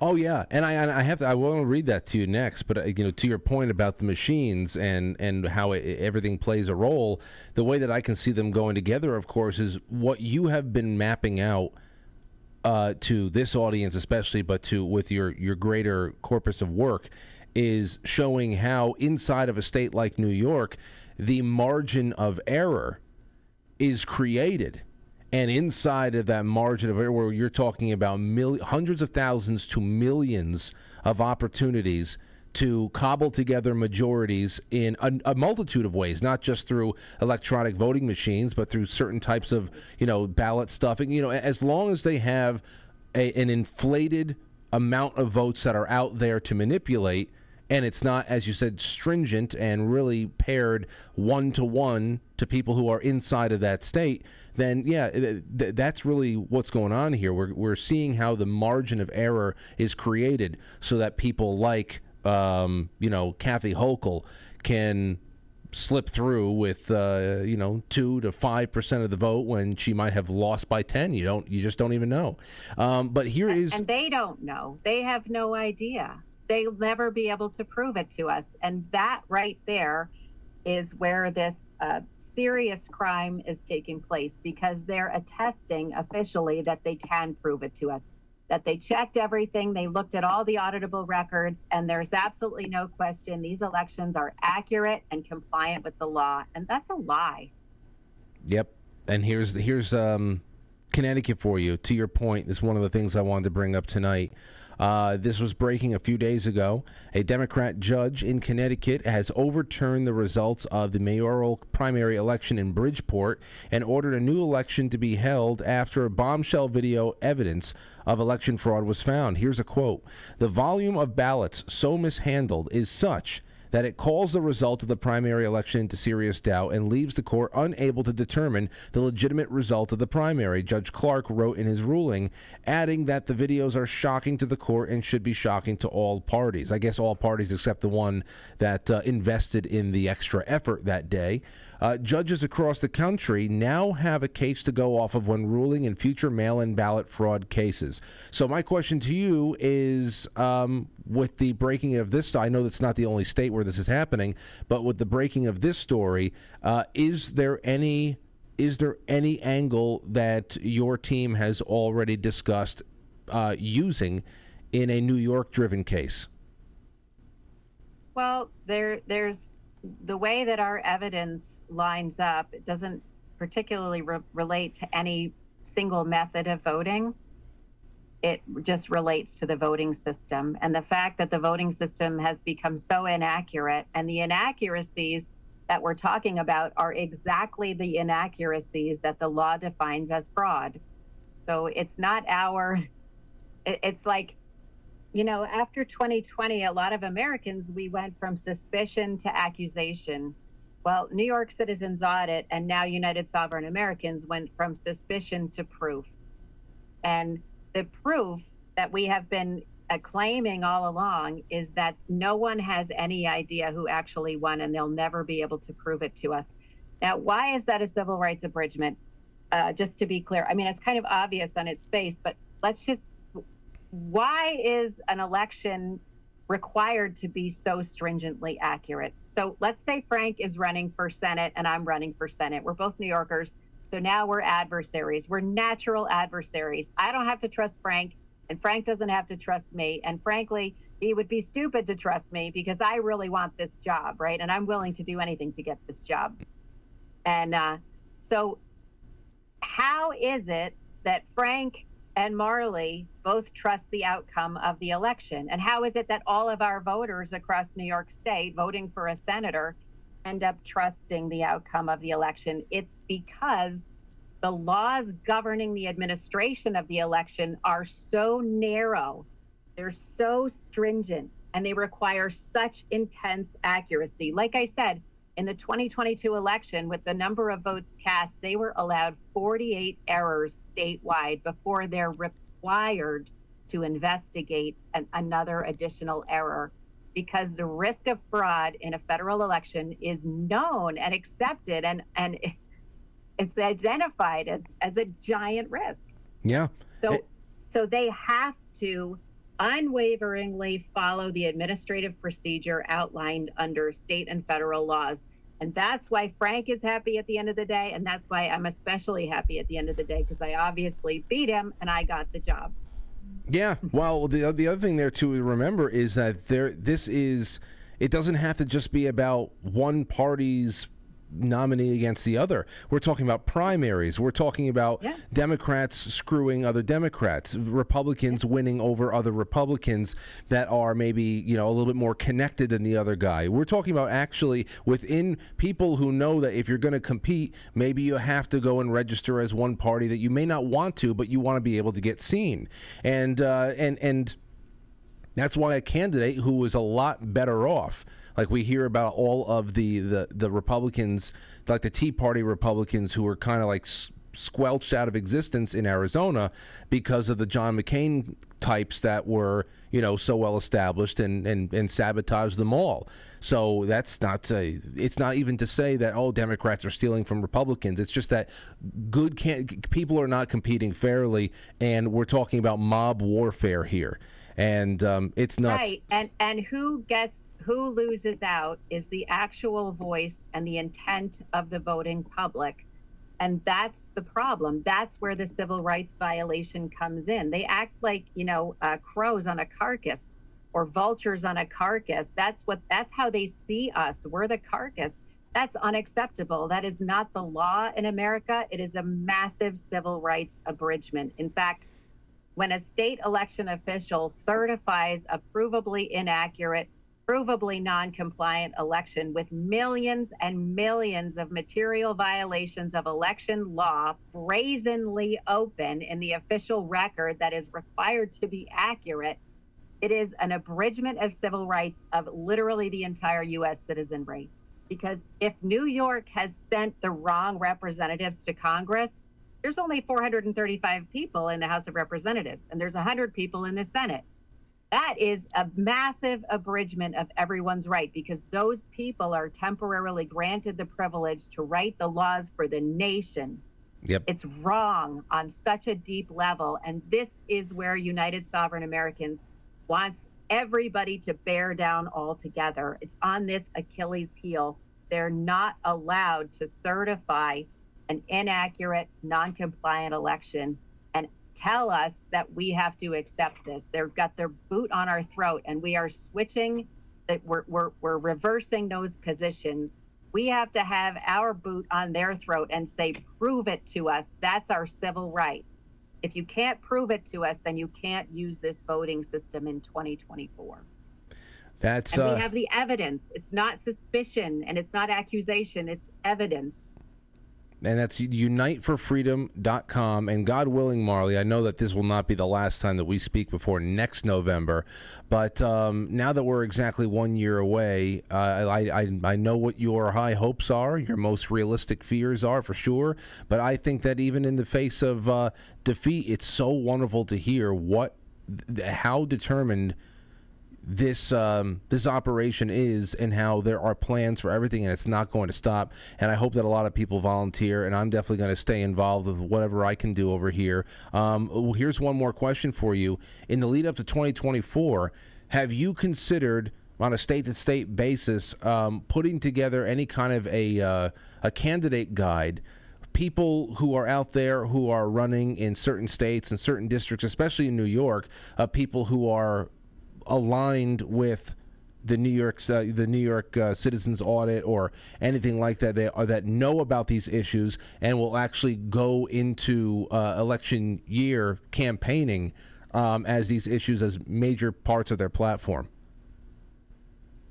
Oh yeah, and I I have to, I want to read that to you next. But you know, to your point about the machines and and how it, everything plays a role, the way that I can see them going together, of course, is what you have been mapping out uh, to this audience, especially, but to with your your greater corpus of work, is showing how inside of a state like New York, the margin of error is created. And inside of that margin of error, where you're talking about mil hundreds of thousands to millions of opportunities to cobble together majorities in a, a multitude of ways, not just through electronic voting machines, but through certain types of, you know, ballot stuffing. You know, as long as they have a, an inflated amount of votes that are out there to manipulate, and it's not, as you said, stringent and really paired one-to-one to people who are inside of that state, then, yeah, th that's really what's going on here. We're, we're seeing how the margin of error is created so that people like, um, you know, Kathy Hochul can slip through with, uh, you know, two to five percent of the vote when she might have lost by ten. You don't, you just don't even know. Um, but here and, is... And they don't know. They have no idea. They'll never be able to prove it to us. And that right there is where this uh, serious crime is taking place, because they're attesting officially that they can prove it to us, that they checked everything, they looked at all the auditable records, and there's absolutely no question these elections are accurate and compliant with the law. And that's a lie. Yep. And here's, here's um, Connecticut for you. To your point, this is one of the things I wanted to bring up tonight. Uh, this was breaking a few days ago. A Democrat judge in Connecticut has overturned the results of the mayoral primary election in Bridgeport and ordered a new election to be held after a bombshell video evidence of election fraud was found. Here's a quote. "The volume of ballots so mishandled is such that it calls the result of the primary election into serious doubt and leaves the court unable to determine the legitimate result of the primary," Judge Clark wrote in his ruling, adding that the videos are shocking to the court and should be shocking to all parties. I guess all parties except the one that uh, invested in the extra effort that day. Uh, judges across the country now have a case to go off of when ruling in future mail-in ballot fraud cases. So my question to you is, um, with the breaking of this, I know that's not the only state where this is happening, but with the breaking of this story, uh, is there any is there any angle that your team has already discussed uh, using in a New York-driven case? Well, there there's. The way that our evidence lines up, it doesn't particularly re relate to any single method of voting. It just relates to the voting system. And the fact that the voting system has become so inaccurate, and the inaccuracies that we're talking about are exactly the inaccuracies that the law defines as fraud. So it's not our, it's like, you know, after twenty twenty, a lot of Americans, we went from suspicion to accusation. Well, New York Citizens Audit and now United Sovereign Americans went from suspicion to proof. And the proof that we have been claiming all along is that no one has any idea who actually won, and they'll never be able to prove it to us. Now, why is that a civil rights abridgment? Uh, just to be clear, I mean, it's kind of obvious on its face, but let's just... Why is an election required to be so stringently accurate? So let's say Frank is running for Senate and I'm running for Senate. We're both New Yorkers, so now we're adversaries. We're natural adversaries. I don't have to trust Frank, and Frank doesn't have to trust me. And frankly, he would be stupid to trust me because I really want this job, right? And I'm willing to do anything to get this job. And uh, so how is it that Frank and Marly both trust the outcome of the election? And how is it that all of our voters across New York State voting for a senator end up trusting the outcome of the election? It's because the laws governing the administration of the election are so narrow They're so stringent and they require such intense accuracy. Like I said, in the twenty twenty-two election, with the number of votes cast, they were allowed forty-eight errors statewide before they're required to investigate an, another additional error, because the risk of fraud in a federal election is known and accepted, and, and it's identified as, as a giant risk. Yeah. So, it- so they have to unwaveringly follow the administrative procedure outlined under state and federal laws. And that's why Frank is happy at the end of the day. And that's why I'm especially happy at the end of the day, because I obviously beat him and I got the job. Yeah. Well, the, the other thing there to remember is that there, this is, it doesn't have to just be about one party's nominee against the other. We're talking about primaries. We're talking about yeah. Democrats screwing other Democrats, Republicans yeah. winning over other Republicans that are maybe, you know, a little bit more connected than the other guy. We're talking about actually within people who know that if you're going to compete, maybe you have to go and register as one party that you may not want to, but you want to be able to get seen. And uh, and and that's why a candidate who was a lot better off, like we hear about all of the, the, the Republicans, like the Tea Party Republicans who were kind of like s- squelched out of existence in Arizona because of the John McCain types that were, you know, so well established and, and, and sabotaged them all. So that's not to, it's not even to say that, oh, Democrats are stealing from Republicans. It's just that good can- people are not competing fairly, and we're talking about mob warfare here. And um, it's nuts. Right, and and who gets, who loses out is the actual voice and the intent of the voting public, and that's the problem. That's where the civil rights violation comes in. They act like, you know, uh, crows on a carcass, or vultures on a carcass. That's what, that's how they see us. We're the carcass. That's unacceptable. That is not the law in America. It is a massive civil rights abridgment. In fact, when a state election official certifies a provably inaccurate, provably non-compliant election with millions and millions of material violations of election law brazenly open in the official record that is required to be accurate, it is an abridgment of civil rights of literally the entire U S citizenry. Because if New York has sent the wrong representatives to Congress, there's only four hundred thirty-five people in the House of Representatives, and there's one hundred people in the Senate. That is a massive abridgment of everyone's right, because those people are temporarily granted the privilege to write the laws for the nation. Yep. It's wrong on such a deep level, and this is where United Sovereign Americans wants everybody to bear down all together. It's on this Achilles heel. They're not allowed to certify an inaccurate, non-compliant election and tell us that we have to accept this. They've got their boot on our throat, and we are switching, that we're, we're, we're reversing those positions. We have to have our boot on their throat and say, prove it to us. That's our civil right. If you can't prove it to us, then you can't use this voting system in twenty twenty-four. That's, and uh... we have the evidence. It's not suspicion, and it's not accusation. It's evidence. And that's unite for freedom dot com. And God willing, Marly, I know that this will not be the last time that we speak before next November. But um, now that we're exactly one year away, uh, I, I I know what your high hopes are, your most realistic fears are, for sure. But I think that even in the face of uh, defeat, it's so wonderful to hear what, how determined this um, this operation is, and how there are plans for everything, and it's not going to stop. And I hope that a lot of people volunteer, and I'm definitely going to stay involved with whatever I can do over here. Um, well, here's one more question for you. In the lead up to twenty twenty-four, have you considered, on a state-to-state basis, um, putting together any kind of a uh, a candidate guide? People who are out there who are running in certain states and certain districts, especially in New York, uh, people who are aligned with the New York uh, the New York uh, Citizens Audit or anything like that, they are, that know about these issues and will actually go into uh, election year campaigning um, as these issues as major parts of their platform?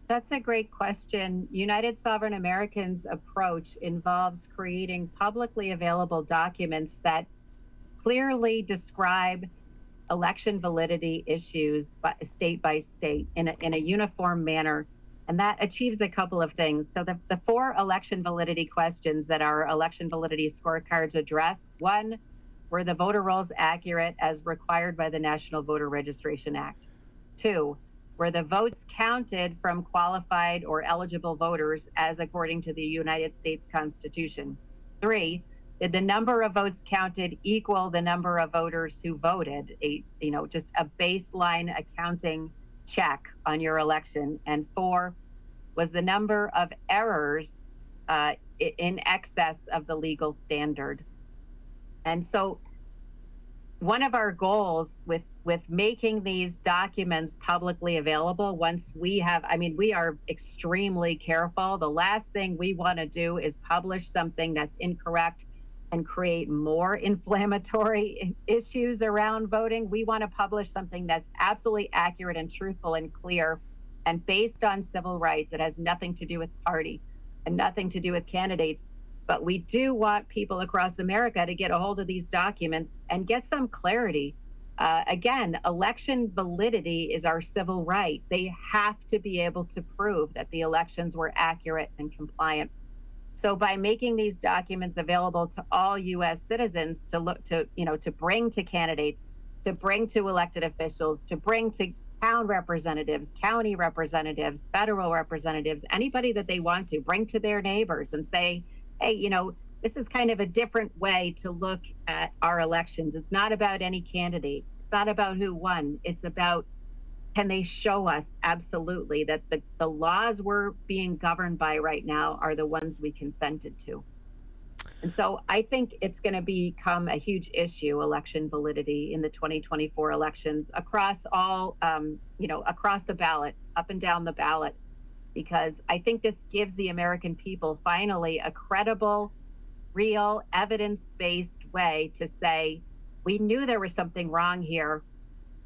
That's a great question. United Sovereign Americans' approach involves creating publicly available documents that clearly describe election validity issues by, state by state in a, in a uniform manner. And that achieves a couple of things. So the, the four election validity questions that our election validity scorecards address: one, were the voter rolls accurate as required by the National Voter Registration Act? Two, were the votes counted from qualified or eligible voters as according to the United States Constitution? Three, did the number of votes counted equal the number of voters who voted? A, you know, just a baseline accounting check on your election. And four, was the number of errors uh, in excess of the legal standard? And so one of our goals with with making these documents publicly available, once we have, I mean, we are extremely careful. The last thing we want to do is publish something that's incorrect and create more inflammatory issues around voting. We want to publish something that's absolutely accurate and truthful and clear and based on civil rights. It has nothing to do with party and nothing to do with candidates. But we do want people across America to get a hold of these documents and get some clarity. Uh, again, election validity is our civil right. They have to be able to prove that the elections were accurate and compliant. So by making these documents available to all U S citizens to look to, you know, to bring to candidates, to bring to elected officials, to bring to town representatives, county representatives, federal representatives, anybody that they want to, bring to their neighbors and say, hey, you know, this is kind of a different way to look at our elections. It's not about any candidate. It's not about who won. It's about, can they show us absolutely that the, the laws we're being governed by right now are the ones we consented to? And so I think it's going to become a huge issue, election validity, in the twenty twenty-four elections across all, um, you know, across the ballot, up and down the ballot, because I think this gives the American people finally a credible, real, evidence-based way to say, we knew there was something wrong here,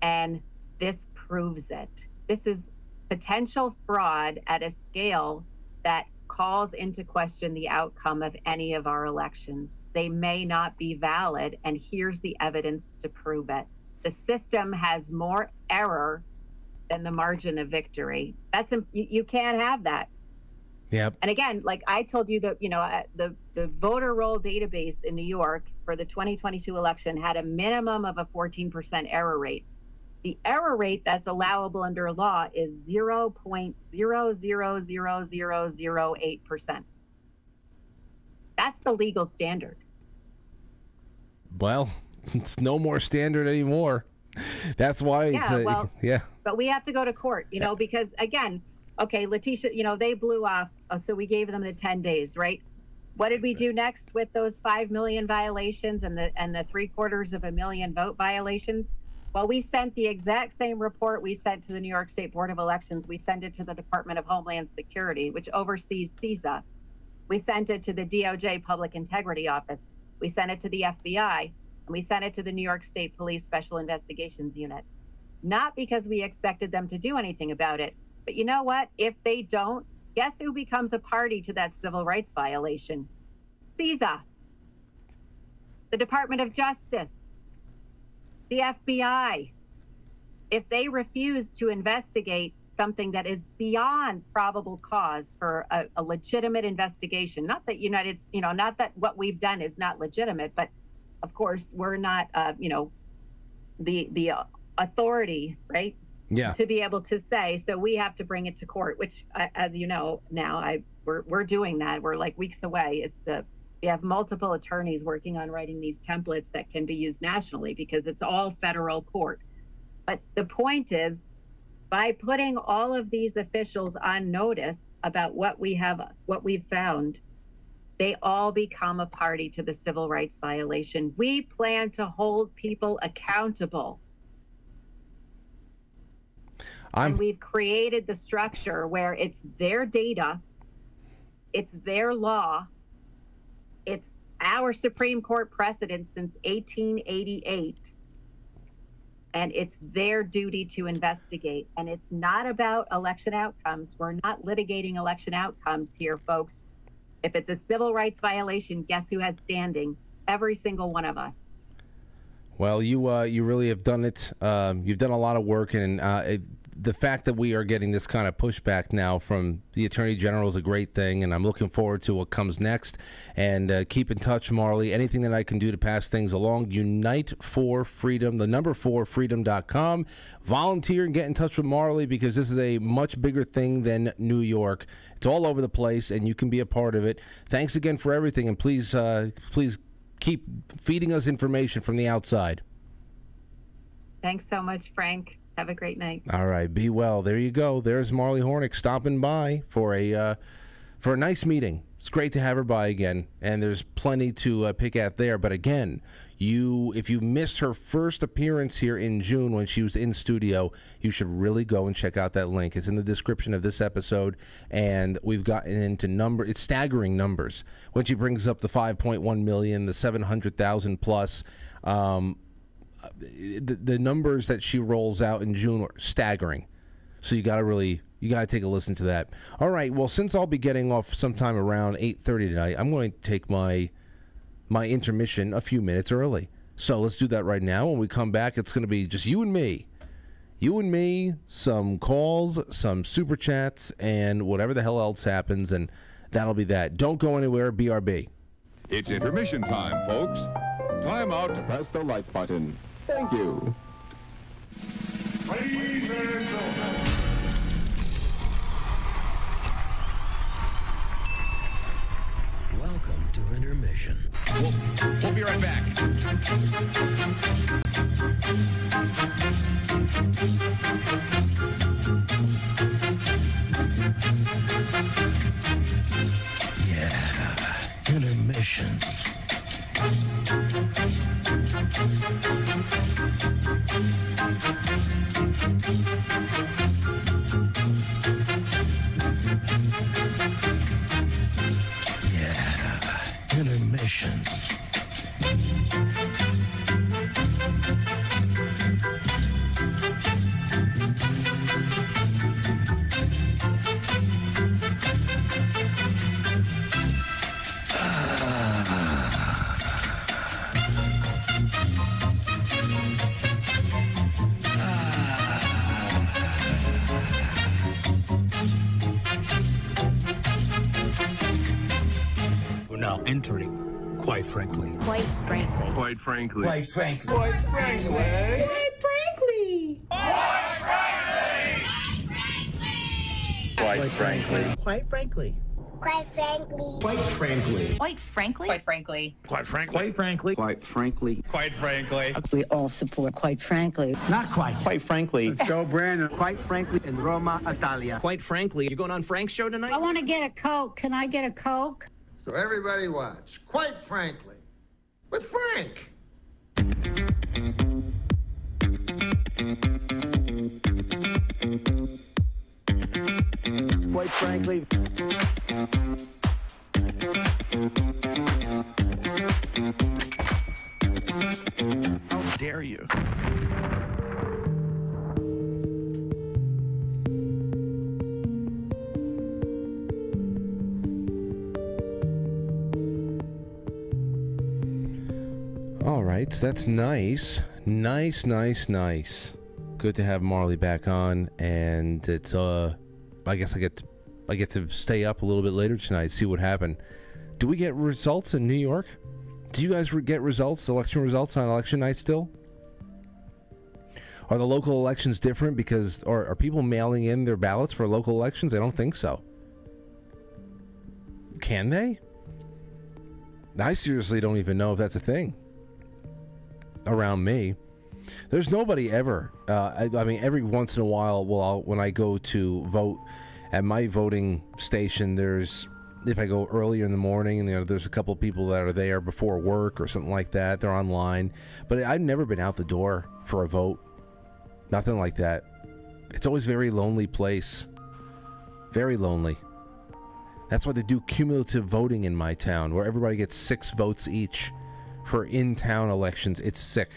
and this proves it. This is potential fraud at a scale that calls into question the outcome of any of our elections. They may not be valid, and here's the evidence to prove it. The system has more error than the margin of victory. That's, you, you can't have that. Yep. And again, like I told you, that, you know, the the voter roll database in New York for the twenty twenty-two election had a minimum of a fourteen percent error rate. The error rate that's allowable under law is zero point zero zero zero zero zero eight percent. That's the legal standard. Well, it's no more standard anymore. That's why yeah, it's a, well, yeah. But we have to go to court, you know, because again, okay, Letitia, you know, they blew off, so we gave them the ten days, right? What did we do next with those five million violations and the and the three quarters of a million vote violations? Well, we sent the exact same report we sent to the New York State Board of Elections. We sent it to the Department of Homeland Security, which oversees CISA. We sent it to the D O J Public Integrity Office. We sent it to the F B I, and we sent it to the New York State Police Special Investigations Unit. Not because we expected them to do anything about it, but you know what? If they don't, guess who becomes a party to that civil rights violation? CISA, the Department of Justice, the F B I. If they refuse to investigate something that is beyond probable cause for a, a legitimate investigation, not that United, you know, not that what we've done is not legitimate, but of course we're not, uh, you know, the the authority, right? Yeah. To be able to say, so we have to bring it to court, which, uh, as you know, now I we're we're doing that. We're like weeks away. It's the we have multiple attorneys working on writing these templates that can be used nationally because it's all federal court. But the point is, by putting all of these officials on notice about what we have, what we've found, they all become a party to the civil rights violation. We plan to hold people accountable. I'm... And we've created the structure where it's their data, it's their law, it's our Supreme Court precedent since eighteen eighty-eight, and it's their duty to investigate. And it's not about election outcomes. We're not litigating election outcomes here, folks. If it's a civil rights violation, guess who has standing? Every single one of us. Well, you uh, you really have done it. Um, you've done a lot of work, and uh, it, the fact that we are getting this kind of pushback now from the Attorney General is a great thing, and I'm looking forward to what comes next. And uh, keep in touch, Marly. Anything that I can do to pass things along, Unite for Freedom, the number four, freedom dot com. Volunteer and get in touch with Marly, because this is a much bigger thing than New York. It's all over the place, and you can be a part of it. Thanks again for everything, and please, uh, please keep feeding us information from the outside. Thanks so much, Frank. Have a great night. All right, be well. There you go. There's Marly Hornik stopping by for a uh, for a nice meeting. It's great to have her by again, and there's plenty to uh, pick at there. But again, you if you missed her first appearance here in June when she was in studio, you should really go and check out that link. It's in the description of this episode, and we've gotten into number. It's staggering numbers when she brings up the five point one million, the seven hundred thousand plus. Um, The, the numbers that she rolls out in June are staggering. So you got to really, you got to take a listen to that. All right, well, since I'll be getting off sometime around eight thirty tonight, I'm going to take my, my intermission a few minutes early. So let's do that right now. When we come back, it's going to be just you and me. You and me, some calls, some super chats, and whatever the hell else happens, and that'll be that. Don't go anywhere, B R B. It's intermission time, folks. Time out to press the like button. Thank you. Ladies and gentlemen. Welcome to intermission. We'll, we'll be right back. Yeah, intermission. Intermission. Entering, quite frankly. Quite frankly. Quite frankly. Quite frankly. Quite frankly. Quite frankly. Quite frankly. Quite frankly. Quite frankly. Quite frankly. Quite frankly. Quite frankly. Quite frankly. Quite frankly. Quite frankly. Quite frankly. We all support quite frankly. Not quite. Quite frankly. Let's go, Brandon. Quite frankly, in Roma, Italia. Quite frankly. You going on Frank's show tonight? I want to get a Coke. Can I get a Coke? So everybody watch, quite frankly, with Frank. Quite frankly. How dare you? All right, that's nice. Nice, nice, nice. Good to have Marly back on, and it's uh I guess I get to, I get to stay up a little bit later tonight, see what happened. Do we get results in New York? Do you guys get results, election results on election night still? Are the local elections different because or are people mailing in their ballots for local elections? I don't think so. Can they? I seriously don't even know if that's a thing. Around me, there's nobody ever. Uh, I, I mean, every once in a while, well, I'll, when I go to vote at my voting station, there's if I go earlier in the morning, and you know, there's a couple of people that are there before work or something like that. They're online, but I've never been out the door for a vote. Nothing like that. It's always a very lonely place. Very lonely. That's why they do cumulative voting in my town, where everybody gets six votes each. For in-town elections, it's sick.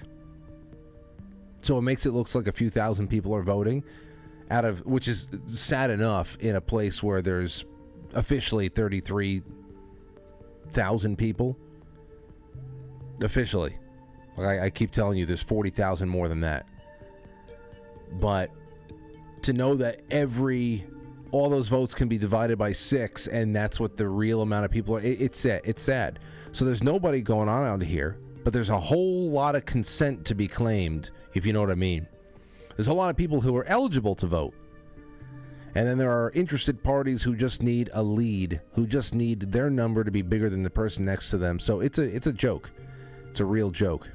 So it makes it look like a few thousand people are voting, out of which is sad enough in a place where there's officially thirty-three thousand people. Officially, Like I, I keep telling you, there's forty thousand more than that. But to know that every, all those votes can be divided by six, and that's what the real amount of people are, it, it's sad. It's sad. So there's nobody going on out here, but there's a whole lot of consent to be claimed, if you know what I mean. There's a lot of people who are eligible to vote. And then there are interested parties who just need a lead, who just need their number to be bigger than the person next to them. So it's a, it's a joke. It's a real joke.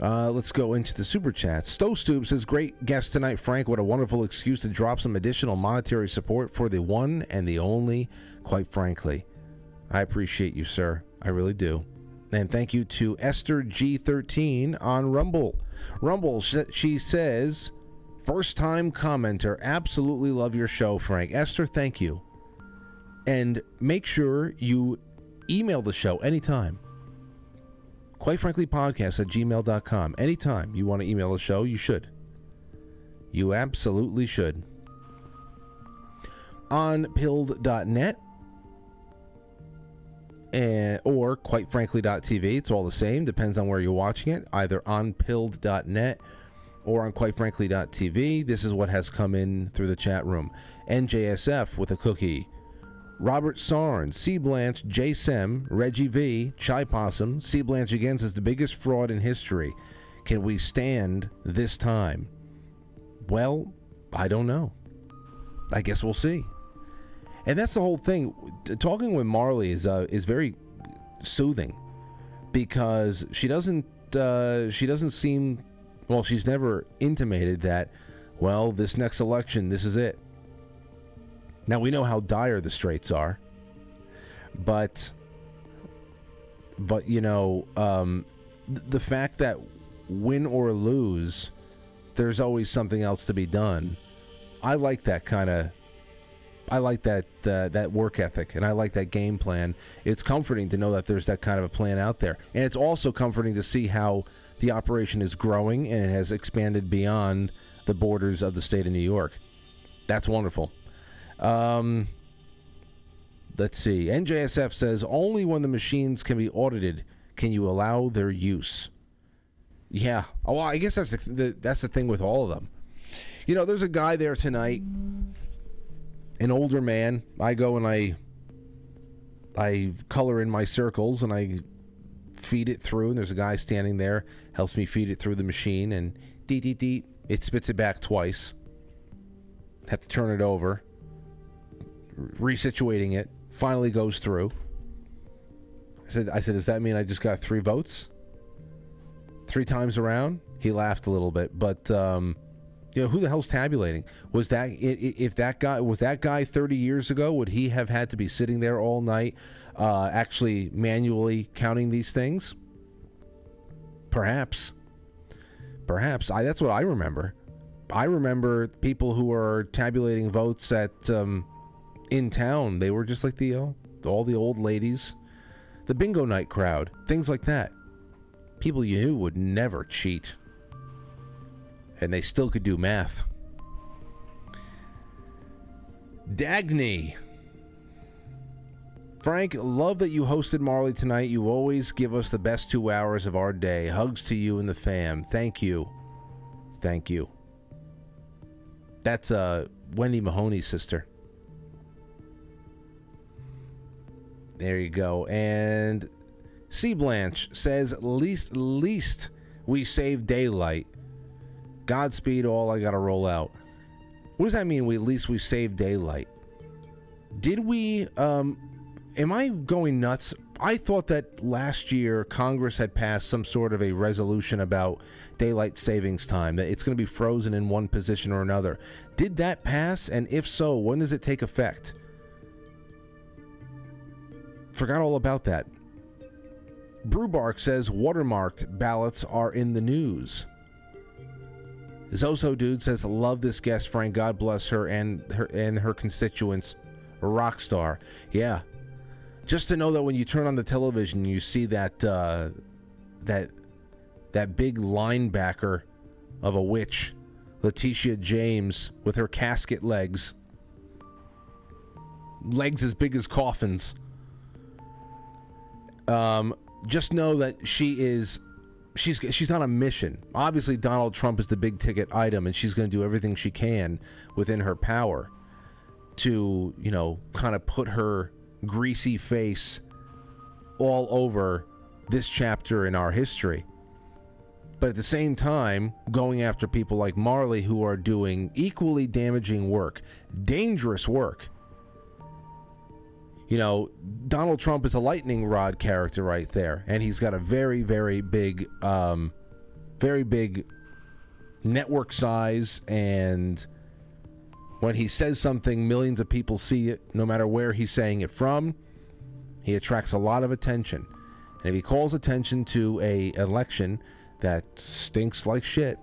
Uh, let's go into the super chat. Stowstube says, great guest tonight, Frank. What a wonderful excuse to drop some additional monetary support for the one and the only, quite frankly. I appreciate you, sir. I really do. And thank you to Esther G thirteen on Rumble. Rumble, she says, first time commenter, absolutely love your show, Frank. Esther, thank you. And make sure you email the show anytime. Quite frankly, podcast at gmail dot com. Anytime you want to email the show, you should. You absolutely should. On pilled dot net and or quite frankly dot T V, it's all the same, depends on where you're watching it, either on pilled dot net or on quite frankly dot T V. This is what has come in through the chat room. N J S F with a cookie. Robert Sarn, C. Blanche, J. Sem, Reggie V, Chai Possum. C. Blanche again says the biggest fraud in history. Can we stand this time? Well, I don't know. I guess we'll see. And that's the whole thing. Talking with Marly is uh, is very soothing, because she doesn't uh, she doesn't seem. Well, she's never intimated that, well, this next election, this is it. Now, we know how dire the straits are, but, but you know, um, th the fact that win or lose, there's always something else to be done. I like that kind of, I like that, uh, that work ethic, and I like that game plan. It's comforting to know that there's that kind of a plan out there. And it's also comforting to see how the operation is growing, and it has expanded beyond the borders of the state of New York. That's wonderful. Um, let's see. N J S F says, only when the machines can be audited can you allow their use. Yeah. Oh, well, I guess that's the, the, that's the thing with all of them. You know, there's a guy there tonight, an older man. I go and I, I color in my circles, and I feed it through, and there's a guy standing there, helps me feed it through the machine, and dee dee dee, it spits it back twice. Have to turn it over, resituating it, finally goes through. I said, I said, does that mean I just got three votes? Three times around? He laughed a little bit, but um, you know, who the hell's tabulating? Was that, if that guy, was that guy thirty years ago, would he have had to be sitting there all night uh, actually manually counting these things? Perhaps. Perhaps. I, that's what I remember. I remember people who were tabulating votes at, um, in town. They were just like the, oh, all the old ladies, the bingo night crowd, things like that. People you knew would never cheat. And they still could do math. Dagny. Frank, love that you hosted Marly tonight. You always give us the best two hours of our day. Hugs to you and the fam. Thank you. Thank you. That's uh, Wendy Mahoney's sister. There you go. And C. Blanche says, least, least we save daylight. Godspeed, all I gotta roll out. What does that mean? We at least we saved daylight. Did we? Um, am I going nuts? I thought that last year Congress had passed some sort of a resolution about daylight savings time, that it's going to be frozen in one position or another. Did that pass? And if so, when does it take effect? Forgot all about that. Brewbark says watermarked ballots are in the news. Zoso Dude says, love this guest, Frank. God bless her and her and her constituents. Rock star. Yeah. Just to know that when you turn on the television, you see that uh, that that big linebacker of a witch, Letitia James, with her casket legs. Legs as big as coffins. Um, just know that she is, she's, she's on a mission. Obviously, Donald Trump is the big ticket item, and she's going to do everything she can within her power to, you know, kind of put her greasy face all over this chapter in our history. But at the same time, going after people like Marly, who are doing equally damaging work, dangerous work. You know, Donald Trump is a lightning rod character right there, and he's got a very, very big, um, very big network size, and when he says something, millions of people see it, no matter where he's saying it from. He attracts a lot of attention, and if he calls attention to a election that stinks like shit,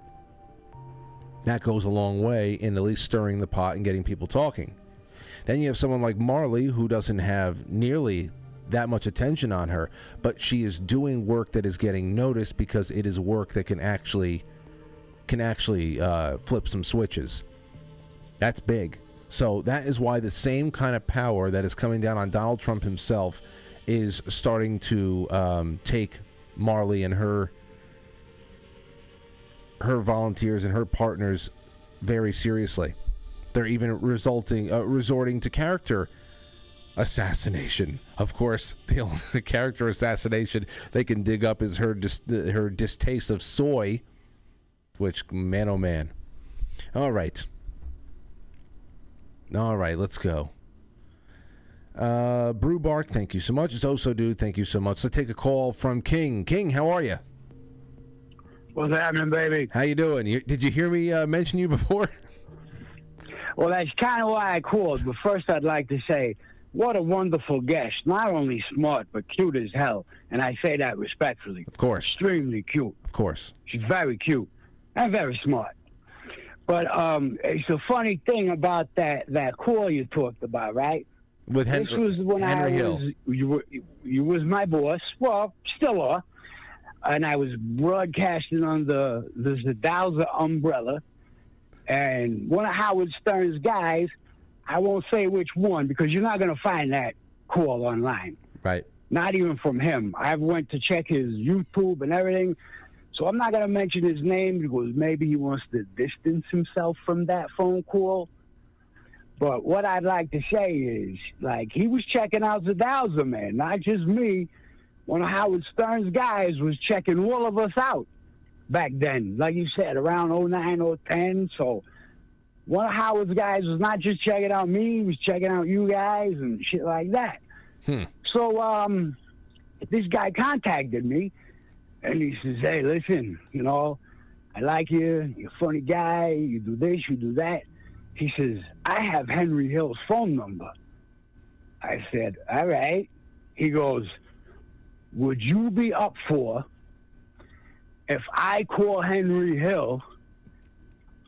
that goes a long way in at least stirring the pot and getting people talking. Then you have someone like Marly, who doesn't have nearly that much attention on her, but she is doing work that is getting noticed because it is work that can actually can actually uh, flip some switches. That's big. So that is why the same kind of power that is coming down on Donald Trump himself is starting to um, take Marly and her her volunteers and her partners very seriously. They're even resulting uh, resorting to character assassination. Of course, the only character assassination they can dig up is her dis her distaste of soy, which, man, oh man. All right, all right, let's go. Uh, Brew Bark, thank you so much. Zoso Dude, thank you so much. Let's take a call from King. King, how are you? What's happening, baby? How you doing? You, did you hear me uh, mention you before? Well, that's kind of why I called. But first, I'd like to say, what a wonderful guest. Not only smart, but cute as hell. And I say that respectfully. Of course. Extremely cute. Of course. She's very cute and very smart. But um, it's a funny thing about that, that call you talked about, right? With Henry Hill. This was when Henry I was, Hill. You, were, you was my boss. Well, still are. And I was broadcasting under the Zedalza umbrella. And one of Howard Stern's guys, I won't say which one, because you're not going to find that call online. Right. Not even from him. I went to check his YouTube and everything. So I'm not going to mention his name because maybe he wants to distance himself from that phone call. But what I'd like to say is, like, he was checking out Zedalza, man, not just me. One of Howard Stern's guys was checking all of us out back then, like you said, around oh nine, oh ten. So one of Howard's guys was not just checking out me, he was checking out you guys and shit like that. Hmm. So um, this guy contacted me, and he says, hey, listen, you know, I like you. You're a funny guy. You do this, you do that. He says, I have Henry Hill's phone number. I said, all right. He goes, would you be up for if I call Henry Hill,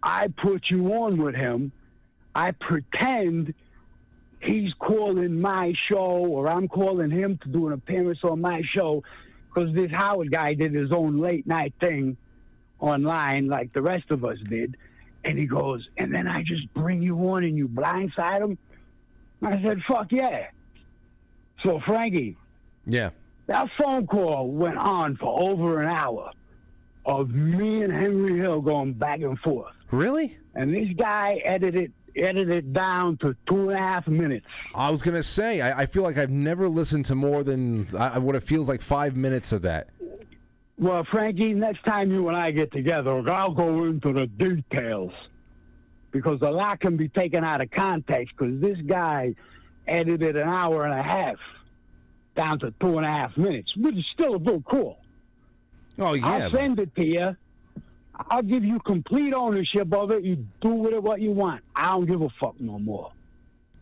I put you on with him, I pretend he's calling my show or I'm calling him to do an appearance on my show, because this Howard guy did his own late night thing online like the rest of us did, and he goes, and then I just bring you on and you blindside him? I said, fuck yeah. So, Frankie. Yeah. That phone call went on for over an hour of me and Henry Hill going back and forth. Really? And this guy edited edited down to two and a half minutes. I was gonna say, I, I feel like I've never listened to more than I, what it feels like five minutes of that. Well, Frankie, next time you and I get together, I'll go into the details, because a lot can be taken out of context. Because this guy edited an hour and a half down to two and a half minutes, which is still a good call. Oh, yeah. I'll send it to you. I'll give you complete ownership of it. You do with it what you want. I don't give a fuck no more.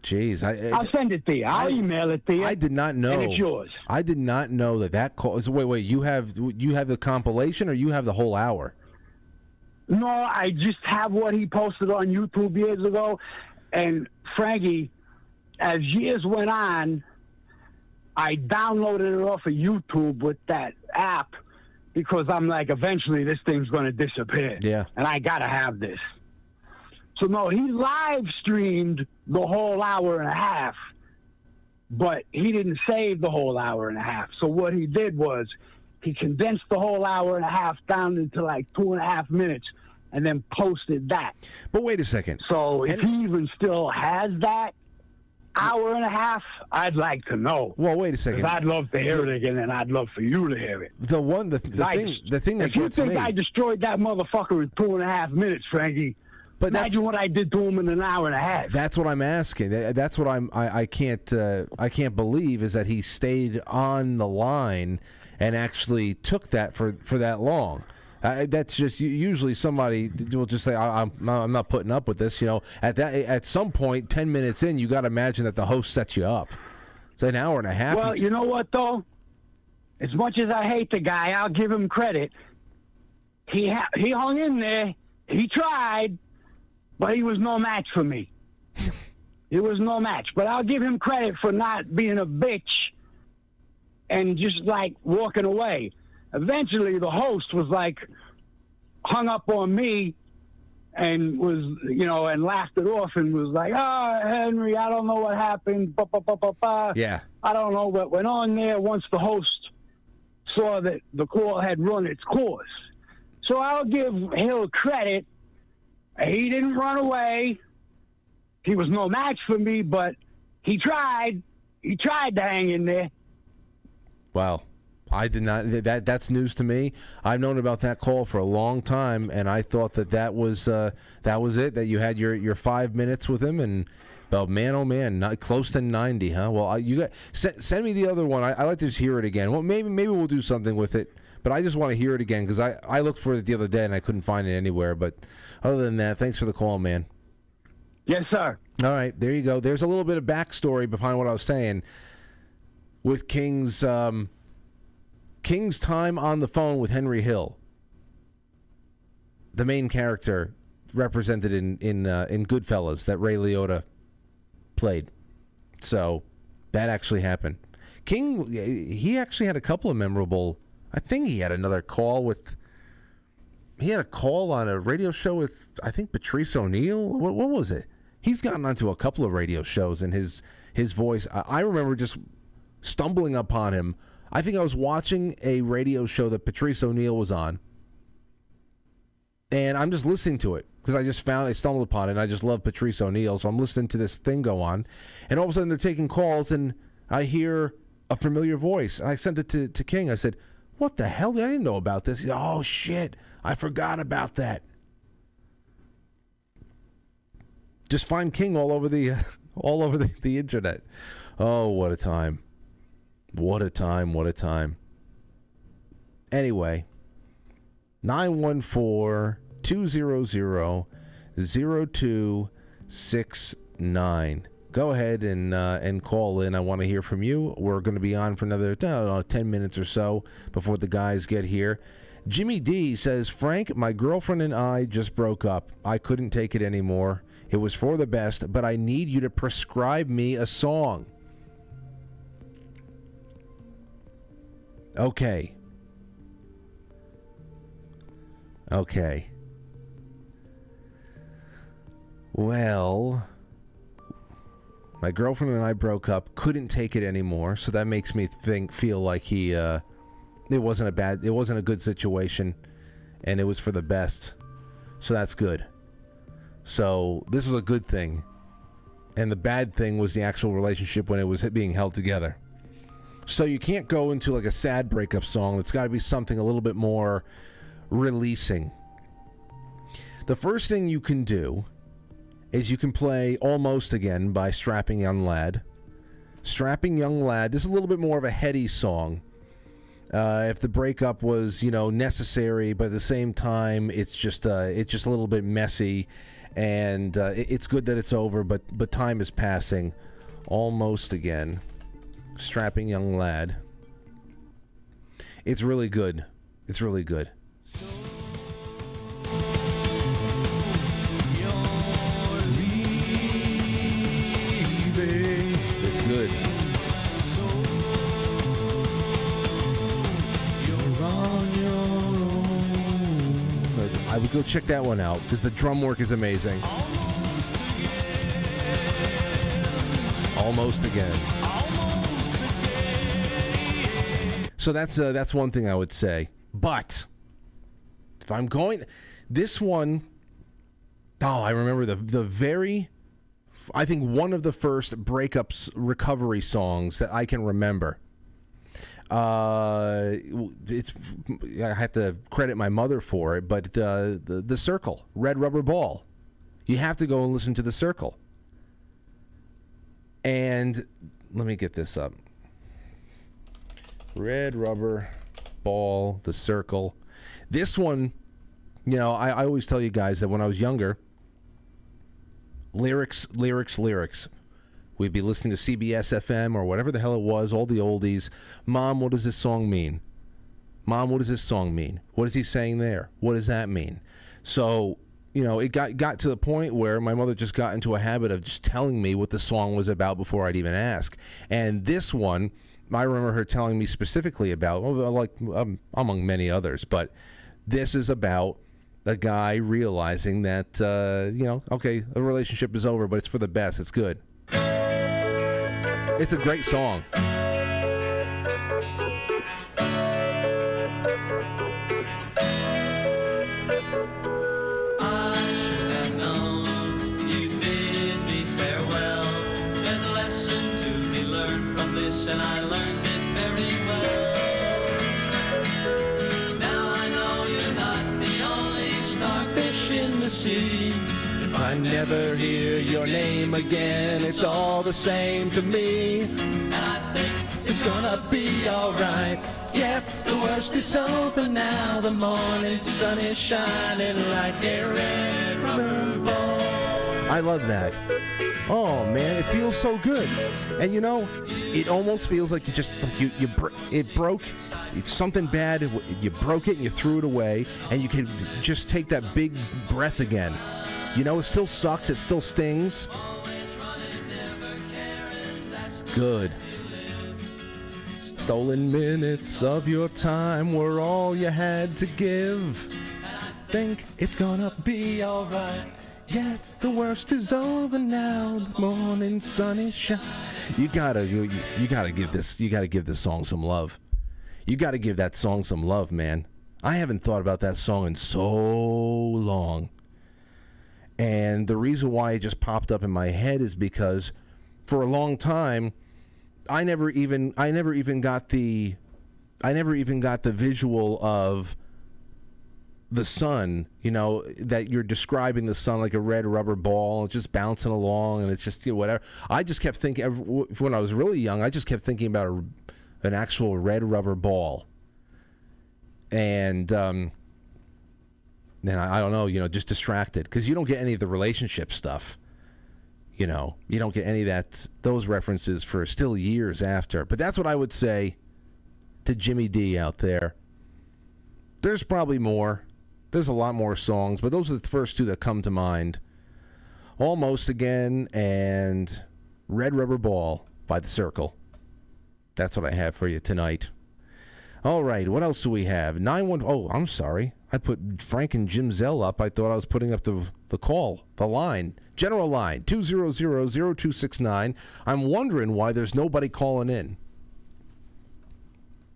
Jeez. I, I, I'll send it to you. I'll I, email it to you. I did not know. And it's yours. I did not know that that call. So wait, wait. You have you have the compilation, or you have the whole hour? No, I just have what he posted on YouTube years ago. And, Frankie, as years went on, I downloaded it off of YouTube with that app, because I'm like, eventually this thing's going to disappear. Yeah. And I got to have this. So, no, he live streamed the whole hour and a half but he didn't save the whole hour and a half. So what he did was he condensed the whole hour and a half down into like two and a half minutes and then posted that. But wait a second. So if he even still has that hour and a half, I'd like to know. Well, wait a second. I'd love to hear it again, and I'd love for you to hear it. The one, the, the like, thing, the thing that gets me. If you think I destroyed that motherfucker in two and a half minutes, Frankie, but imagine what I did to him in an hour and a half. That's what I'm asking. That's what I'm. I, I can't. Uh, I can't believe is that he stayed on the line and actually took that for for that long. Uh, that's just usually somebody will just say, I, I'm, not, I'm not putting up with this. You know, at that at some point, ten minutes in, you got to imagine that the host sets you up. It's an hour and a half. Well, you know what though? As much as I hate the guy, I'll give him credit. He ha he hung in there. He tried, but he was no match for me. It was no match. But I'll give him credit for not being a bitch and just like walking away. Eventually, the host was like hung up on me and was, you know, and laughed it off and was like, oh, Henry, I don't know what happened. Ba, ba, ba, ba, ba. Yeah. I don't know what went on there. Once the host saw that the call had run its course. So I'll give Hill credit. He didn't run away. He was no match for me, but he tried. He tried to hang in there. Wow. I did not. That that's news to me. I've known about that call for a long time, and I thought that that was uh, that was it. That you had your your five minutes with him, and oh man, oh man, not close to ninety, huh? Well, I, you got send, send me the other one. I, I like to just hear it again. Well, maybe maybe we'll do something with it, but I just want to hear it again because I I looked for it the other day and I couldn't find it anywhere. But other than that, thanks for the call, man. Yes, sir. All right, there you go. There's a little bit of backstory behind what I was saying with King's. Um, King's time on the phone with Henry Hill, the main character represented in in uh, in Goodfellas that Ray Liotta played, so that actually happened. King, he actually had a couple of memorable. I think he had another call with. He had a call on a radio show with I think Patrice O'Neill. What what was it? He's gotten onto a couple of radio shows and his his voice. I, I remember just stumbling upon him. I think I was watching a radio show that Patrice O'Neill was on, and I'm just listening to it because I just found I stumbled upon it, and I just love Patrice O'Neill, so I'm listening to this thing go on, and all of a sudden they're taking calls, and I hear a familiar voice, and I sent it to, to King. I said, what the hell? I didn't know about this. He said, oh, shit, I forgot about that. Just find King all over the, uh, all over the, the internet. Oh, what a time. What a time, what a time. Anyway, nine one four, two hundred, zero two six nine. Go ahead and, uh, and call in. I want to hear from you. We're going to be on for another uh, ten minutes or so before the guys get here. Jimmy D says, Frank, my girlfriend and I just broke up. I couldn't take it anymore. It was for the best, but I need you to prescribe me a song. Okay. Okay. Well, my girlfriend and I broke up. Couldn't take it anymore, so that makes me think, feel like he, uh, it wasn't a bad, it wasn't a good situation, and it was for the best. So that's good. So this was a good thing, and the bad thing was the actual relationship when it was being held together. So you can't go into like a sad breakup song. It's got to be something a little bit more releasing. The first thing you can do is you can play Almost Again by Strapping Young Lad. Strapping Young Lad, this is a little bit more of a heady song. Uh, if the breakup was, you know, necessary, but at the same time, it's just uh, it's just a little bit messy, and uh, it's good that it's over, but but time is passing. Almost Again. Strapping Young Lad. It's really good. It's really good. So you're leaving. It's good. So you're on your own. I would go check that one out because the drum work is amazing. Almost Again. Almost Again. Almost So that's uh, that's one thing I would say. But if I'm going, this one, oh, I remember the the very, I think one of the first breakups recovery songs that I can remember. Uh, it's I have to credit my mother for it, but uh, the the Circle, Red Rubber Ball. You have to go and listen to The Circle. And let me get this up. Red Rubber Ball, The Circle. This one, you know, I, I always tell you guys that when I was younger, lyrics, lyrics, lyrics. We'd be listening to C B S F M or whatever the hell it was, all the oldies. Mom, what does this song mean? Mom, what does this song mean? What is he saying there? What does that mean? So, you know, it got, got to the point where my mother just got into a habit of just telling me what the song was about before I'd even ask. And this one, I remember her telling me specifically about, like, um, among many others, but this is about a guy realizing that, uh, you know, okay, the relationship is over, but it's for the best. It's good. It's a great song. If I never hear your name again, it's all the same to me. And I think it's gonna be alright. Yep, the worst is over now. The morning sun is shining like a red rubber ball. I love that. Oh man, it feels so good. And you know, it almost feels like you just like you you bro it broke. It's something bad. You broke it and you threw it away, and you can just take that big breath again. You know, it still sucks. It still stings. Good. Stolen minutes of your time were all you had to give. Think it's gonna be alright. Yet the worst is over now. The morning sun is shining. You gotta, you, you gotta give this, you gotta give this song some love. You gotta give that song some love, man. I haven't thought about that song in so long, and the reason why it just popped up in my head is because for a long time, I never even, I never even got the, I never even got the visual of the sun, you know, that you're describing the sun like a red rubber ball just bouncing along, and it's just, you know, whatever. I just kept thinking, when I was really young, I just kept thinking about a, an actual red rubber ball. And um, then I, I don't know, you know, just distracted, because you don't get any of the relationship stuff. You know, you don't get any of that, those references for still years after. But that's what I would say to Jimmy D out there. There's probably more. There's a lot more songs, but those are the first two that come to mind. Almost Again and Red Rubber Ball by The Circle. That's what I have for you tonight. All right, what else do we have? nine one. Oh, I'm sorry. I put Frank and Jim Zell up. I thought I was putting up the the call, the line, general line two zero zero, zero two six nine. I'm wondering why there's nobody calling in.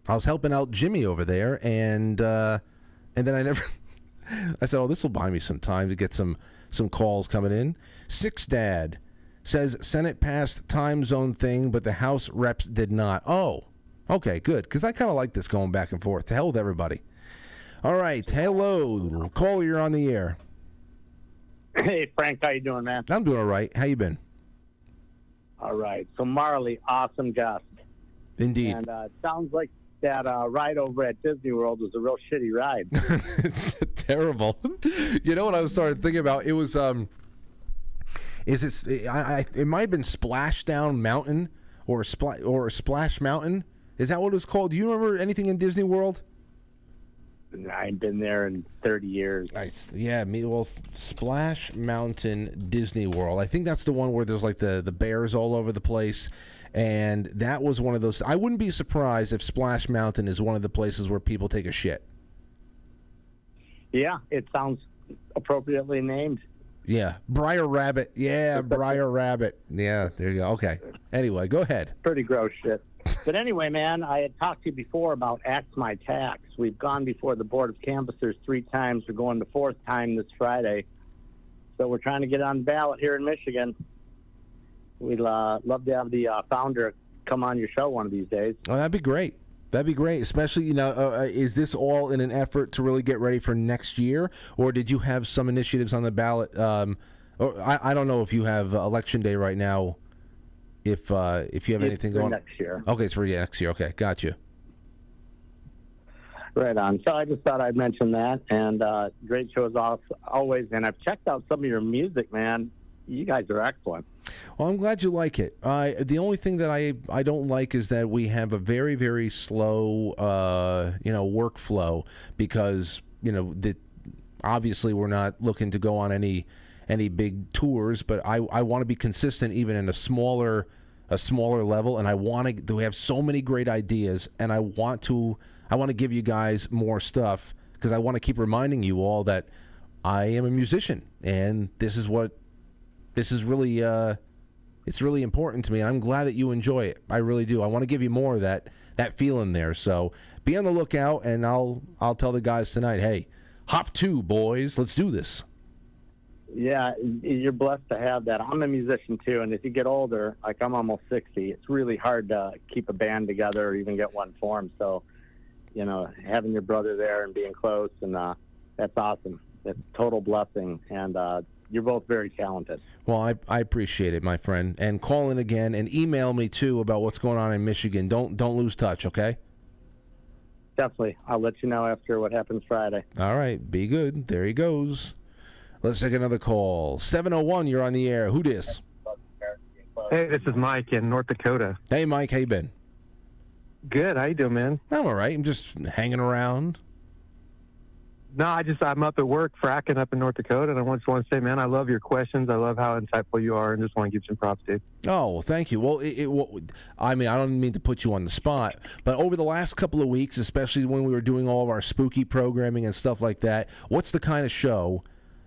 I was helping out Jimmy over there, and uh, and then I never. I said, oh, this will buy me some time to get some, some calls coming in. Six Dad says Senate passed time zone thing, but the House reps did not. Oh, okay, good, because I kind of like this going back and forth. To hell with everybody. All right, hello. Caller, you're on the air. Hey, Frank, how you doing, man? I'm doing all right. How you been? All right. So, Marly, awesome guest. Indeed. And uh, sounds like that uh, ride over at Disney World was a real shitty ride. It's terrible. You know what I was started thinking about? It was um, is it? I, I it might have been Splashdown Mountain or Splash or Splash Mountain. Is that what it was called? Do you remember anything in Disney World? I've been there in thirty years. I, yeah, me. Well, Splash Mountain Disney World. I think that's the one where there's like the the bears all over the place. And that was one of those. I wouldn't be surprised if Splash Mountain is one of the places where people take a shit. Yeah, it sounds appropriately named. Yeah, Briar Rabbit. Yeah, Briar Rabbit. Yeah, there you go. Okay. Anyway, go ahead. Pretty gross shit. But anyway, man, I had talked to you before about Axe My Tax. We've gone before the Board of Canvassers three times. We're going the fourth time this Friday. So we're trying to get on ballot here in Michigan. We'd uh, love to have the uh, founder come on your show one of these days. Oh, that'd be great. That'd be great, especially, you know, uh, is this all in an effort to really get ready for next year, or did you have some initiatives on the ballot? Um, or I, I don't know if you have election day right now, if uh, if you have it's anything going next year. Okay, it's for next year. Okay, got you. Right on. So I just thought I'd mention that, and uh, great shows off always. And I've checked out some of your music, man. You guys are excellent. Well, I'm glad you like it. Uh, the only thing that I, I don't like is that we have a very, very slow, uh, you know, workflow, because, you know, the, obviously we're not looking to go on any any big tours, but I, I want to be consistent even in a smaller a smaller level, and I want to. We have so many great ideas, and I want to I want to give you guys more stuff, because I want to keep reminding you all that I am a musician, and this is what. This is really, uh, it's really important to me, and I'm glad that you enjoy it. I really do. I want to give you more of that, that feeling there. So be on the lookout, and I'll, I'll tell the guys tonight, hey, hop two, boys. Let's do this. Yeah, you're blessed to have that. I'm a musician, too, and if you get older, like I'm almost sixty, it's really hard to keep a band together or even get one formed. So, you know, having your brother there and being close, and uh, that's awesome. That's a total blessing, and uh you're both very talented. Well, I, I appreciate it, my friend. And call in again and email me, too, about what's going on in Michigan. Don't don't lose touch, okay? Definitely. I'll let you know after what happens Friday. All right. Be good. There he goes. Let's take another call. seven oh one, you're on the air. Who dis? Hey, this is Mike in North Dakota. Hey, Mike. How you been? Good. How you doing, man? I'm all right. I'm just hanging around. No, I just, I'm up at work fracking up in North Dakota, and I just want to say, man, I love your questions. I love how insightful you are, and just want to give some props to you. Oh, well, thank you. Well, it, it, what, I mean, I don't mean to put you on the spot, but over the last couple of weeks, especially when we were doing all of our spooky programming and stuff like that, what's the kind of show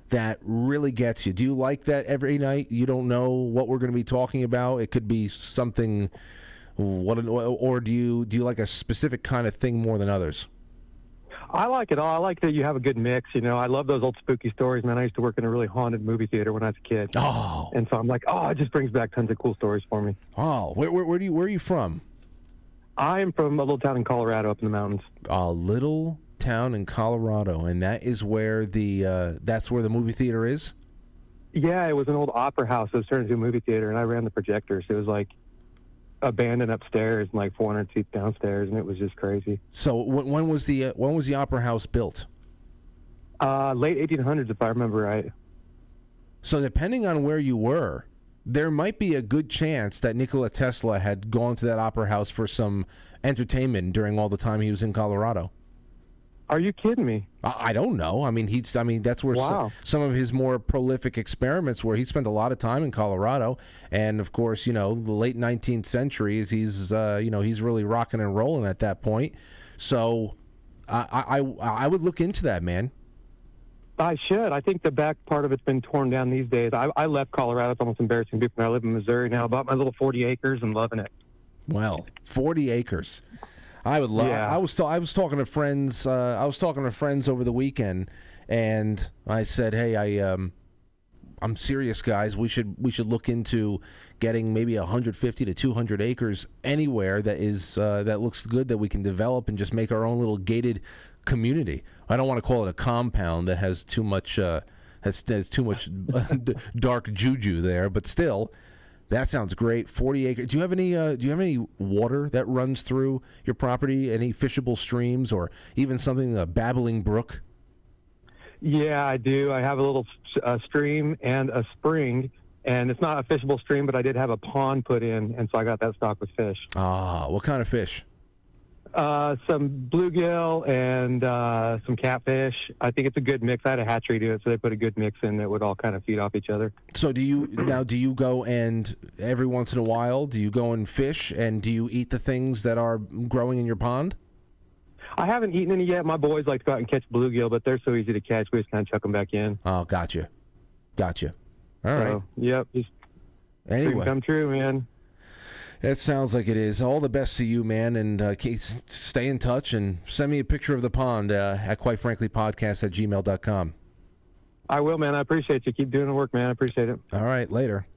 that really gets you? Do you like that every night? You don't know what we're going to be talking about? It could be something, what, or do you, do you like a specific kind of thing more than others? I like it all. I like that you have a good mix. You know, I love those old spooky stories, man. I used to work in a really haunted movie theater when I was a kid. Oh. And so I'm like, oh, it just brings back tons of cool stories for me. Oh, where, where, where, do you, where are you from? I am from a little town in Colorado up in the mountains. A little town in Colorado, and that is where the, uh, that's where the movie theater is? Yeah, it was an old opera house that was turned into a movie theater, and I ran the projectors. It was like abandoned upstairs and like four hundred feet downstairs, and it was just crazy. So when was the uh, when was the opera house built? Uh, late eighteen hundreds, if I remember right. So depending on where you were, there might be a good chance that Nikola Tesla had gone to that opera house for some entertainment during all the time he was in Colorado. Are you kidding me? I, I don't know. I mean, he's. I mean, that's where wow. some, some of his more prolific experiments were. He spent a lot of time in Colorado, and of course, you know, the late nineteenth century. He's, uh, you know, he's really rocking and rolling at that point. So, I, I, I would look into that, man. I should. I think the back part of it's been torn down these days. I, I left Colorado. It's almost embarrassing to me. I live in Missouri now. Bought my little forty acres and loving it. Well, forty acres. I would love. Yeah. I was I was talking to friends. Uh, I was talking to friends over the weekend, and I said, "Hey, I um, I'm serious, guys. We should we should look into getting maybe a hundred fifty to two hundred acres anywhere that is uh, that looks good that we can develop and just make our own little gated community. I don't want to call it a compound that has too much uh, has, has too much dark juju there, but still." That sounds great. Forty acres. Do you have any? Uh, do you have any water that runs through your property? Any fishable streams, or even something a babbling brook? Yeah, I do. I have a little uh, stream and a spring, and it's not a fishable stream, but I did have a pond put in, and so I got that stocked with fish. Ah, what kind of fish? Uh, some bluegill and uh, some catfish. I think it's a good mix. I had a hatchery to it, so they put a good mix in that would all kind of feed off each other. So do you now? Do you go and every once in a while, do you go and fish, and do you eat the things that are growing in your pond? I haven't eaten any yet. My boys like to go out and catch bluegill, but they're so easy to catch. We just kind of chuck them back in. Oh, gotcha, gotcha. All right. So, yep. Just anyway, come true, man. That sounds like it is. All the best to you, man, and uh, stay in touch and send me a picture of the pond uh, at quite frankly podcast at gmail dot com. I will, man. I appreciate you. Keep doing the work, man. I appreciate it. All right, later.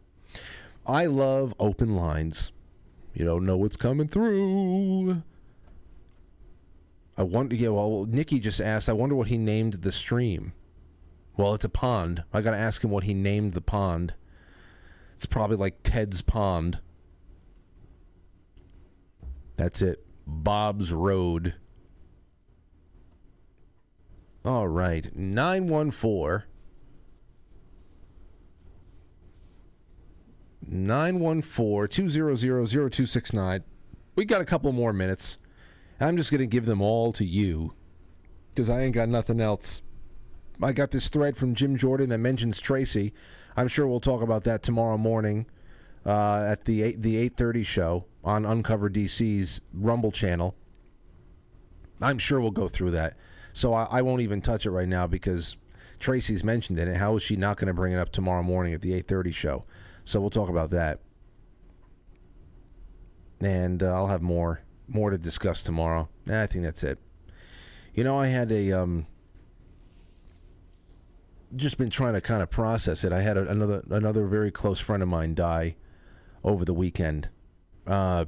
I love open lines. You don't know what's coming through. I wonder, yeah, well, Nikki just asked, I wonder what he named the stream. Well, it's a pond. I got to ask him what he named the pond. It's probably like Ted's Pond. That's it. Bob's Road. All right. nine one four, two zero zero, zero two six nine. We got a couple more minutes. I'm just going to give them all to you because I ain't got nothing else. I got this thread from Jim Jordan that mentions Tracy. I'm sure we'll talk about that tomorrow morning uh, at the eight, the eight thirty show on Uncover D C's Rumble channel. I'm sure we'll go through that. So I, I won't even touch it right now because Tracy's mentioned it. And how is she not going to bring it up tomorrow morning at the eight thirty show? So we'll talk about that. And uh, I'll have more more to discuss tomorrow. And I think that's it. You know, I had a... Um, just been trying to kind of process it. I had a, another another very close friend of mine die over the weekend. Uh,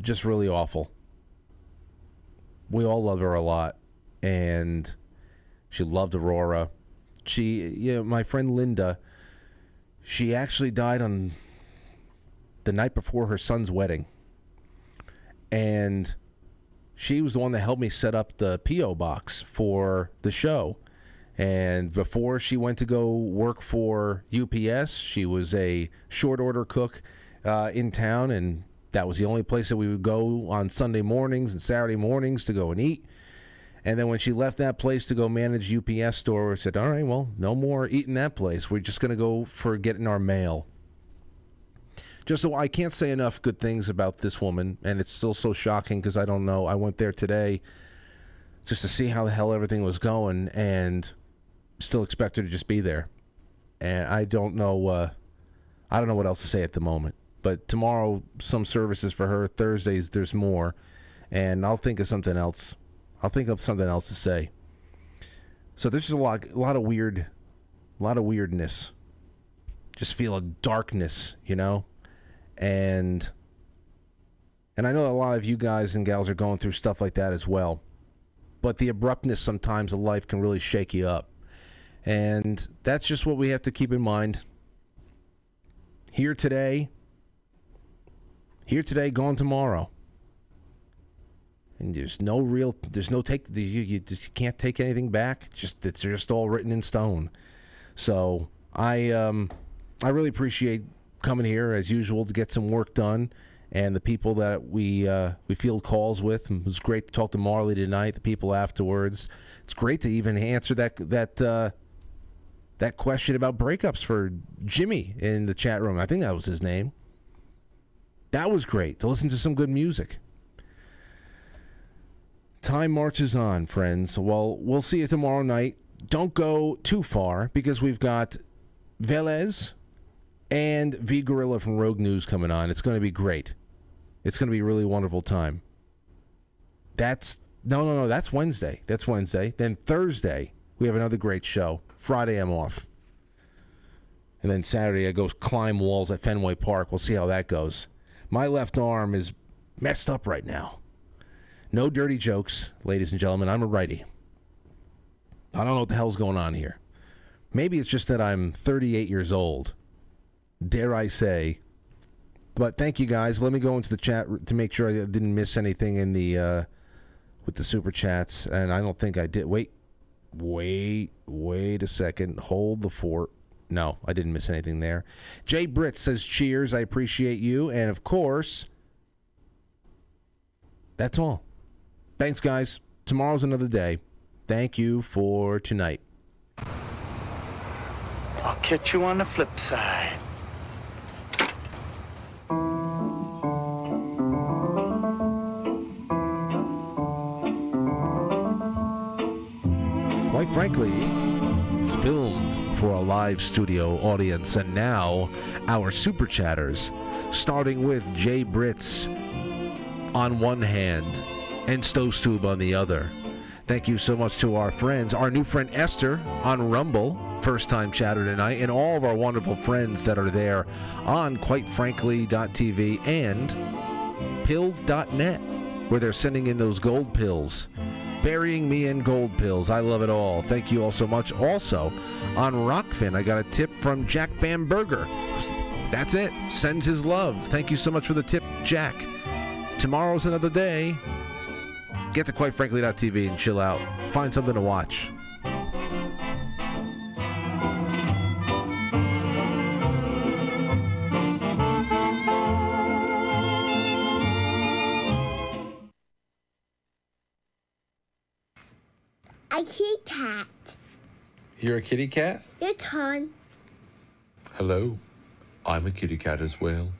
just really awful. We all love her a lot, and she loved Aurora. She, you know, my friend Linda, she actually died on the night before her son's wedding, and she was the one that helped me set up the P O box for the show. And before she went to go work for U P S, she was a short-order cook uh, in town, and that was the only place that we would go on Sunday mornings and Saturday mornings to go and eat. And then when she left that place to go manage U P S store, we said, all right, well, no more eating that place. We're just going to go for getting our mail. Just so I can't say enough good things about this woman, and it's still so shocking because I don't know. I went there today just to see how the hell everything was going, and... still expect her to just be there, and I don't know uh, I don't know what else to say at the moment. But tomorrow, some services for her. Thursdays, there's more, and I'll think of something else. I'll think of something else to say. So there's just a lot, a lot of weird, a lot of weirdness. Just feel a darkness, you know, and and I know a lot of you guys and gals are going through stuff like that as well. But the abruptness sometimes of life can really shake you up. And that's just what we have to keep in mind. Here today, here today, gone tomorrow. And there's no real, there's no take, you, you just can't take anything back. It's just, it's just all written in stone. So I, um, I really appreciate coming here as usual to get some work done, and the people that we uh, we field calls with. It was great to talk to Marly tonight. The people afterwards. It's great to even answer that that. Uh, That question about breakups for Jimmy in the chat room. I think that was his name. That was great to listen to some good music. Time marches on, friends. Well, we'll see you tomorrow night. Don't go too far because we've got Velez and V Gorilla from Rogue News coming on. It's going to be great. It's going to be a really wonderful time. That's, no, no, no, that's Wednesday. That's Wednesday. Then Thursday, we have another great show. Friday I'm off. And then Saturday I go climb walls at Fenway Park. We'll see how that goes. My left arm is messed up right now. No dirty jokes, ladies and gentlemen. I'm a righty. I don't know what the hell's going on here. Maybe it's just that I'm thirty-eight years old. Dare I say. But thank you guys. Let me go into the chat to make sure I didn't miss anything in the uh, with the super chats. And I don't think I did. Wait. Wait, wait a second. Hold the fort. No, I didn't miss anything there. Jay Britt says, cheers. I appreciate you. And, of course, that's all. Thanks, guys. Tomorrow's another day. Thank you for tonight. I'll catch you on the flip side. Quite frankly, it's filmed for a live studio audience. And now, our super chatters, starting with Jay Britz on one hand and Stostube on the other. Thank you so much to our friends, our new friend Esther on Rumble, first time chatter tonight, and all of our wonderful friends that are there on quite frankly dot t v and pilled dot net, where they're sending in those gold pills. Burying me in gold pills. I love it all. Thank you all so much. Also, on Rockfin, I got a tip from Jack Bamberger. That's it. Sends his love. Thank you so much for the tip, Jack. Tomorrow's another day. Get to quite frankly dot t v and chill out. Find something to watch. A kitty cat. You're a kitty cat? Your turn. Hello. I'm a kitty cat as well.